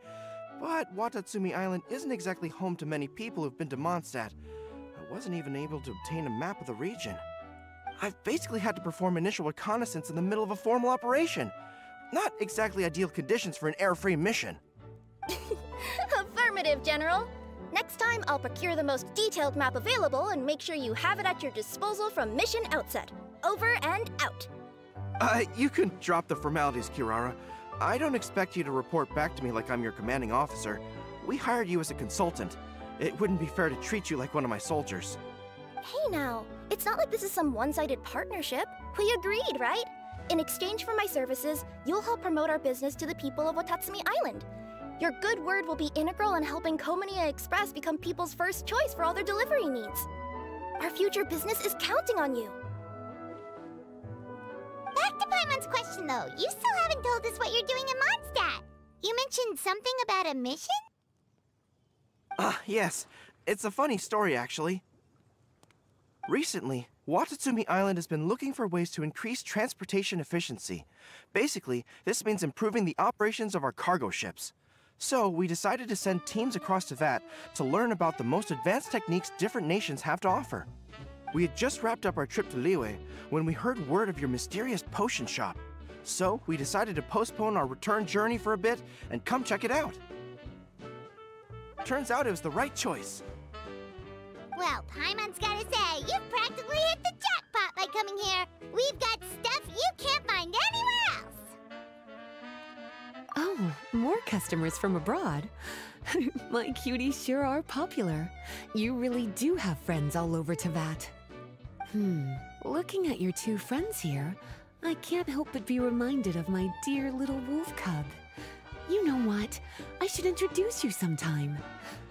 but Watatsumi Island isn't exactly home to many people who've been to Mondstadt. I wasn't even able to obtain a map of the region. I've basically had to perform initial reconnaissance in the middle of a formal operation. Not exactly ideal conditions for an air-free mission. Affirmative, General. Next time, I'll procure the most detailed map available and make sure you have it at your disposal from mission outset. Over and out. You can drop the formalities, Kirara. I don't expect you to report back to me like I'm your commanding officer. We hired you as a consultant. It wouldn't be fair to treat you like one of my soldiers. Hey now, it's not like this is some one-sided partnership. We agreed, right? In exchange for my services, you'll help promote our business to the people of Watatsumi Island. Your good word will be integral in helping Komaniya Express become people's first choice for all their delivery needs. Our future business is counting on you. Back to Paimon's question though, you still haven't told us what you're doing in Mondstadt. You mentioned something about a mission? Yes. It's a funny story, actually. Recently, Watatsumi Island has been looking for ways to increase transportation efficiency. Basically, this means improving the operations of our cargo ships. So, we decided to send teams across Teyvat to learn about the most advanced techniques different nations have to offer. We had just wrapped up our trip to Liyue when we heard word of your mysterious potion shop. So, we decided to postpone our return journey for a bit and come check it out. Turns out it was the right choice. Well, Paimon's gotta say, you've practically hit the jackpot by coming here. We've got stuff you can't find anywhere else. Oh, more customers from abroad. My cuties sure are popular. You really do have friends all over Teyvat. Looking at your two friends here, I can't help but be reminded of my dear little wolf cub. You know what? I should introduce you sometime.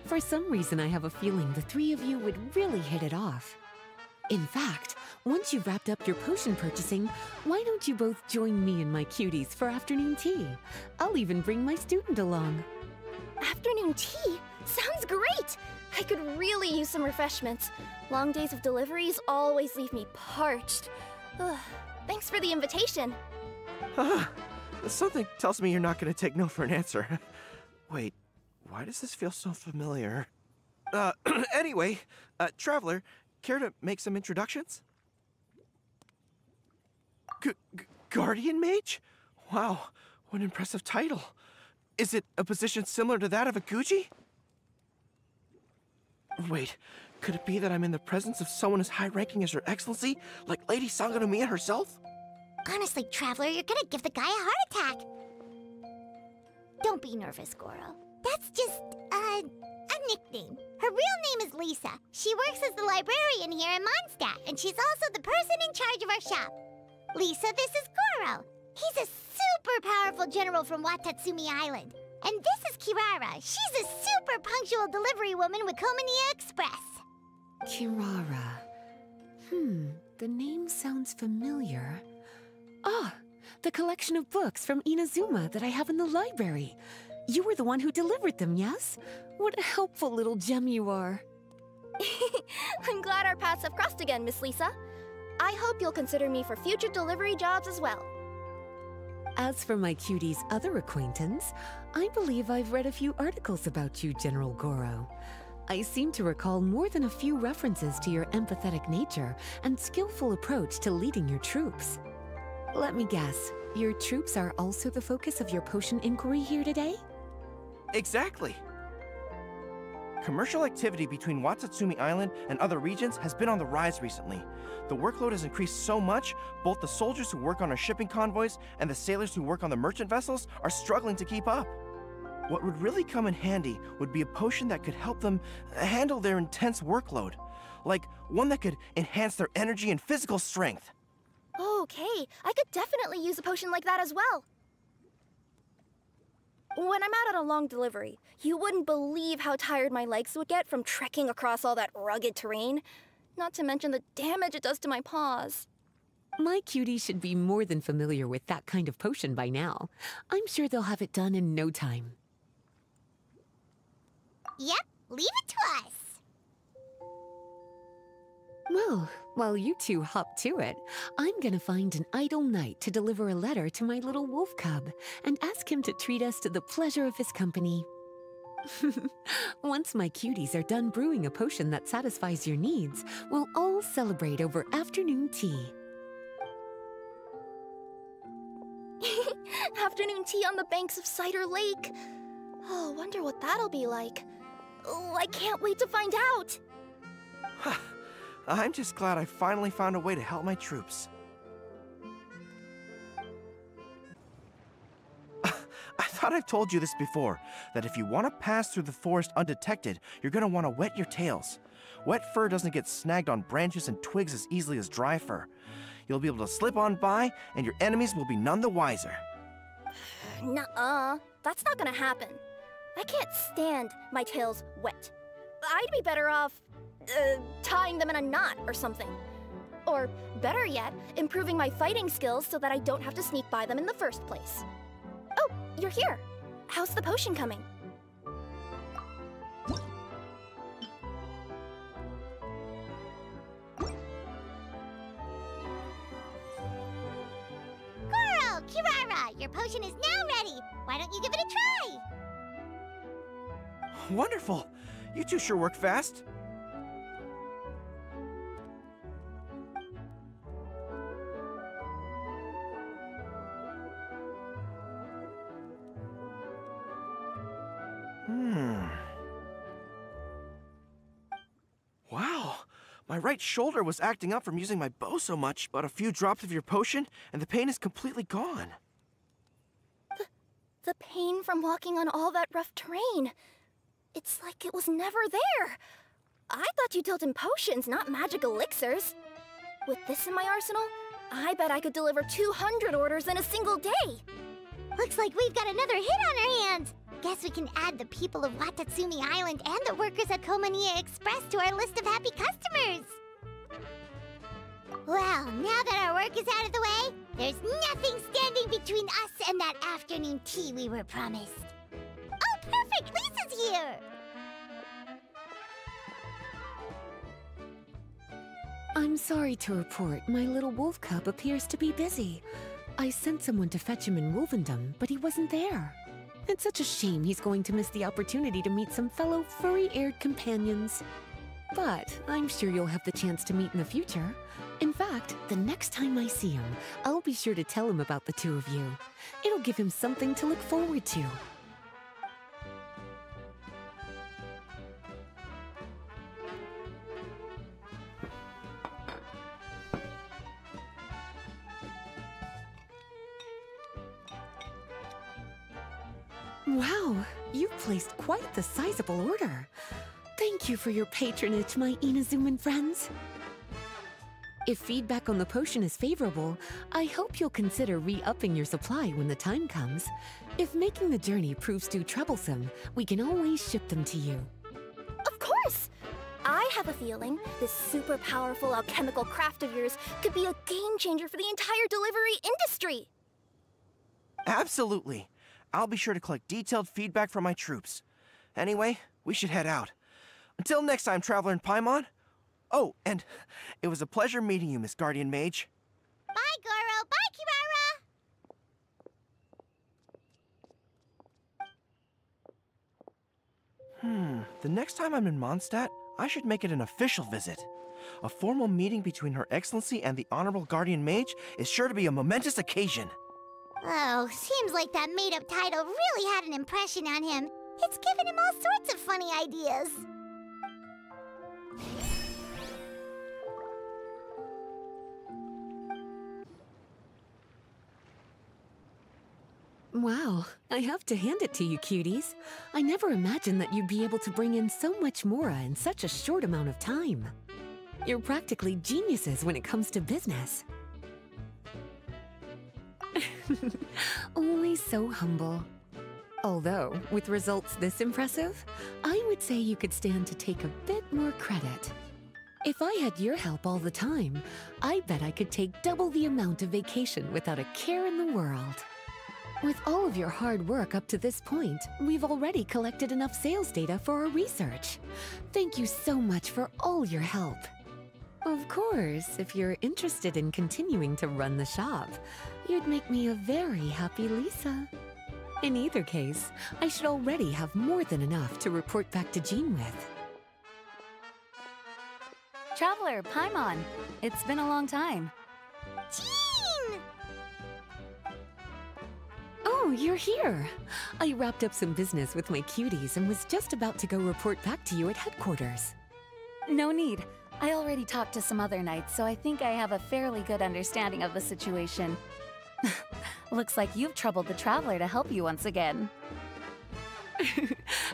For some reason, I have a feeling the three of you would really hit it off. In fact, once you've wrapped up your potion purchasing, why don't you both join me and my cuties for afternoon tea? I'll even bring my student along. Afternoon tea? Sounds great! I could really use some refreshments. Long days of deliveries always leave me parched. Thanks for the invitation. Something tells me you're not going to take no for an answer. Wait, why does this feel so familiar? Anyway, Traveler, care to make some introductions? Guardian Mage? Wow, what an impressive title. Is it a position similar to that of a Guji? Wait, could it be that I'm in the presence of someone as high-ranking as Her Excellency, like Lady Sanganomiya herself? Honestly, Traveler, you're gonna give the guy a heart attack! Don't be nervous, Gorou. That's just, a nickname. Her real name is Lisa. She works as the librarian here in Mondstadt, and she's also the person in charge of our shop. Lisa, this is Gorou. He's a super powerful general from Watatsumi Island. And this is Kirara. She's a super punctual delivery woman with Komaniya Express. Kirara. The name sounds familiar. Ah, the collection of books from Inazuma that I have in the library. You were the one who delivered them, yes? What a helpful little gem you are. I'm glad our paths have crossed again, Miss Lisa. I hope you'll consider me for future delivery jobs as well. As for my cutie's other acquaintance, I believe I've read a few articles about you, General Gorou. I seem to recall more than a few references to your empathetic nature and skillful approach to leading your troops. Let me guess, your troops are also the focus of your potion inquiry here today? Exactly. Commercial activity between Watatsumi Island and other regions has been on the rise recently. The workload has increased so much, both the soldiers who work on our shipping convoys and the sailors who work on the merchant vessels are struggling to keep up. What would really come in handy would be a potion that could help them handle their intense workload. Like, one that could enhance their energy and physical strength. Okay, I could definitely use a potion like that as well. When I'm out on a long delivery, you wouldn't believe how tired my legs would get from trekking across all that rugged terrain. Not to mention the damage it does to my paws. My cutie should be more than familiar with that kind of potion by now. I'm sure they'll have it done in no time. Yep, leave it to us. Well, while you two hop to it, I'm gonna find an idle knight to deliver a letter to my little wolf cub and ask him to treat us to the pleasure of his company. Once my cuties are done brewing a potion that satisfies your needs, we'll all celebrate over afternoon tea. Afternoon tea on the banks of Cider Lake. Oh, wonder what that'll be like. Oh, I can't wait to find out. I'm just glad I finally found a way to help my troops. I thought I've told you this before, that if you want to pass through the forest undetected, you're going to want to wet your tails. Wet fur doesn't get snagged on branches and twigs as easily as dry fur. You'll be able to slip on by, and your enemies will be none the wiser. Nuh-uh. That's not going to happen. I can't stand my tails wet. I'd be better off... tying them in a knot or something. Or, better yet, improving my fighting skills so that I don't have to sneak by them in the first place. Oh, you're here. How's the potion coming? Gorou, Kirara, your potion is now ready. Why don't you give it a try? Wonderful. You two sure work fast. My right shoulder was acting up from using my bow so much, but a few drops of your potion, and the pain is completely gone. The pain from walking on all that rough terrain. It's like it was never there. I thought you dealt in potions, not magic elixirs. With this in my arsenal, I bet I could deliver 200 orders in a single day. Looks like we've got another hit on our hands. Guess we can add the people of Watatsumi Island and the workers at Komaniya Express to our list of happy customers! Well, now that our work is out of the way, there's nothing standing between us and that afternoon tea we were promised. Oh, perfect! Lisa's here! I'm sorry to report my little wolf cub appears to be busy. I sent someone to fetch him in Wolvendom, but he wasn't there. It's such a shame he's going to miss the opportunity to meet some fellow furry-haired companions. But I'm sure you'll have the chance to meet in the future. In fact, the next time I see him, I'll be sure to tell him about the two of you. It'll give him something to look forward to. Wow, you've placed quite the sizable order. Thank you for your patronage, my Inazuman friends. If feedback on the potion is favorable, I hope you'll consider re-upping your supply when the time comes. If making the journey proves too troublesome, we can always ship them to you. Of course! I have a feeling this super powerful alchemical craft of yours could be a game changer for the entire delivery industry! Absolutely! I'll be sure to collect detailed feedback from my troops. Anyway, we should head out. Until next time, Traveler and Paimon. Oh, and it was a pleasure meeting you, Miss Guardian Mage. Bye, Gorou. Bye, Kirara. The next time I'm in Mondstadt, I should make it an official visit. A formal meeting between Her Excellency and the Honorable Guardian Mage is sure to be a momentous occasion. Oh, seems like that made-up title really had an impression on him. It's given him all sorts of funny ideas. Wow, I have to hand it to you, cuties. I never imagined that you'd be able to bring in so much mora in such a short amount of time. You're practically geniuses when it comes to business. Always so humble. Although, with results this impressive, I would say you could stand to take a bit more credit. If I had your help all the time, I bet I could take double the amount of vacation without a care in the world. With all of your hard work up to this point, we've already collected enough sales data for our research. Thank you so much for all your help. Of course, if you're interested in continuing to run the shop, you'd make me a very happy Lisa. In either case, I should already have more than enough to report back to Jean with. Traveler, Paimon, it's been a long time. Jean! Oh, you're here. I wrapped up some business with my cuties and was just about to go report back to you at headquarters. No need. I already talked to some other knights, so I think I have a fairly good understanding of the situation. Looks like you've troubled the Traveler to help you once again.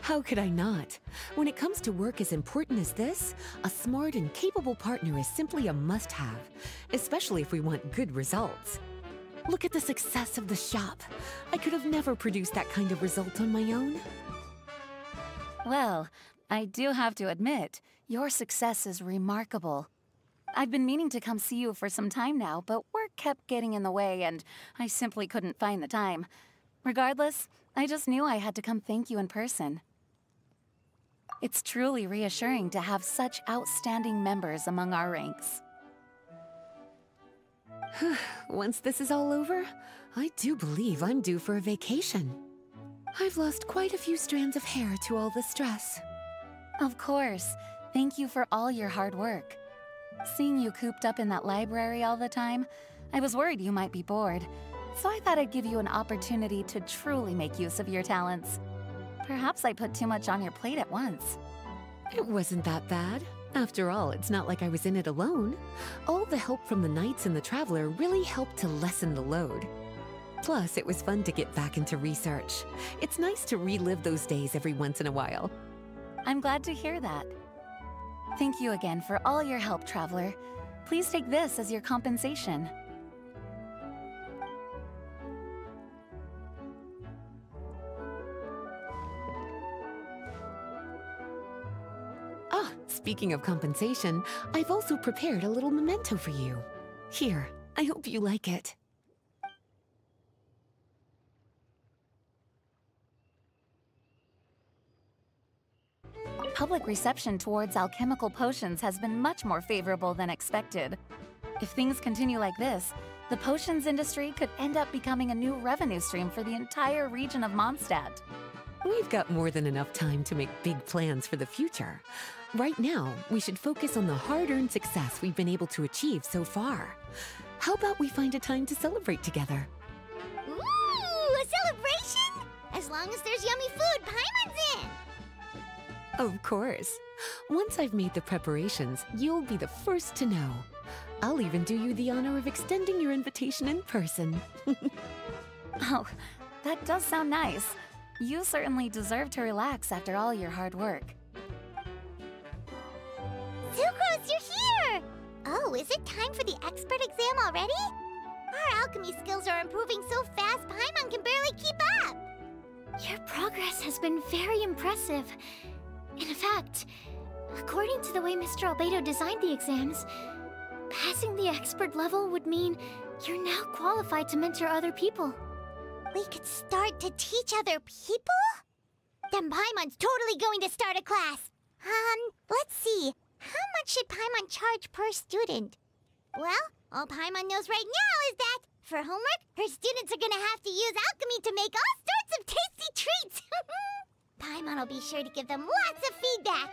How could I not? When it comes to work as important as this, a smart and capable partner is simply a must-have, especially if we want good results. Look at the success of the shop. I could have never produced that kind of result on my own. Well, I do have to admit, your success is remarkable. I've been meaning to come see you for some time now, but work kept getting in the way and I simply couldn't find the time. Regardless, I just knew I had to come thank you in person. It's truly reassuring to have such outstanding members among our ranks. Once this is all over, I do believe I'm due for a vacation. I've lost quite a few strands of hair to all the stress. Of course. Thank you for all your hard work. Seeing you cooped up in that library all the time, I was worried you might be bored, so I thought I'd give you an opportunity to truly make use of your talents. Perhaps I put too much on your plate at once. It wasn't that bad. After all, it's not like I was in it alone. All the help from the Knights and the Traveler really helped to lessen the load. Plus, it was fun to get back into research. It's nice to relive those days every once in a while. I'm glad to hear that. Thank you again for all your help, Traveler. Please take this as your compensation. Ah, speaking of compensation, I've also prepared a little memento for you. Here, I hope you like it. public reception towards alchemical potions has been much more favorable than expected. If things continue like this, the potions industry could end up becoming a new revenue stream for the entire region of Mondstadt. We've got more than enough time to make big plans for the future. Right now, we should focus on the hard-earned success we've been able to achieve so far. How about we find a time to celebrate together? Ooh, a celebration? As long as there's yummy food, Paimon's in! Of course. Once I've made the preparations, you'll be the first to know. I'll even do you the honor of extending your invitation in person. Oh, that does sound nice. You certainly deserve to relax after all your hard work. Sucrose, you're here! Oh, is it time for the expert exam already? Our alchemy skills are improving so fast, Paimon can barely keep up! Your progress has been very impressive. In fact, according to the way Mr. Albedo designed the exams, passing the expert level would mean you're now qualified to mentor other people. We could start to teach other people? Then Paimon's totally going to start a class! Let's see. How much should Paimon charge per student? Well, all Paimon knows right now is that, for homework, her students are gonna have to use alchemy to make all sorts of tasty treats! Paimon will be sure to give them lots of feedback!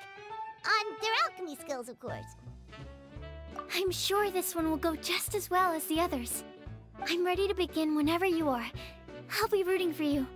On their alchemy skills, of course. I'm sure this one will go just as well as the others. I'm ready to begin whenever you are. I'll be rooting for you.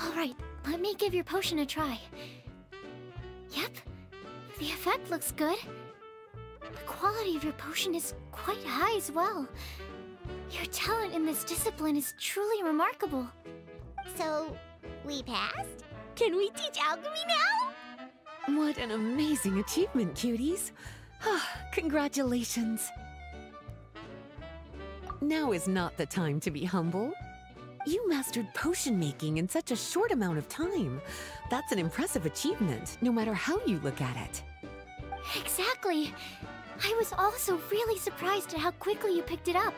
Alright, let me give your potion a try. Yep, the effect looks good. The quality of your potion is quite high as well. Your talent in this discipline is truly remarkable. So, we passed? Can we teach alchemy now? What an amazing achievement, cuties. Congratulations. Now is not the time to be humble. You mastered potion making in such a short amount of time. That's an impressive achievement, no matter how you look at it. Exactly. I was also really surprised at how quickly you picked it up.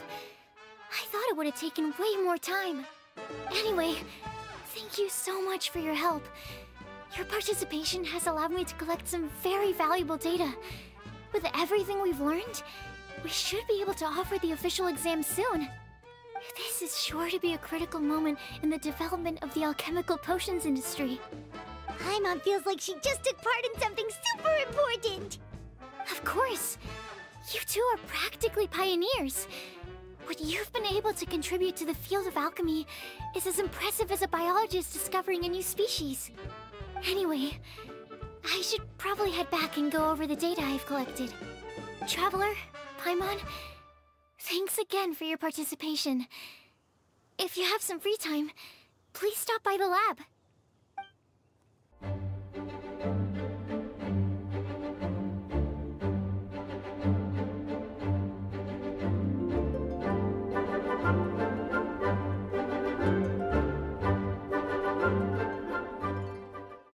I thought it would have taken way more time. Anyway, thank you so much for your help. Your participation has allowed me to collect some very valuable data. With everything we've learned, we should be able to offer the official exam soon. This is sure to be a critical moment in the development of the alchemical potions industry. Paimon feels like she just took part in something super important! Of course! You two are practically pioneers! What you've been able to contribute to the field of alchemy is as impressive as a biologist discovering a new species. Anyway, I should probably head back and go over the data I've collected. Traveler, Paimon, thanks again for your participation. If you have some free time, please stop by the lab.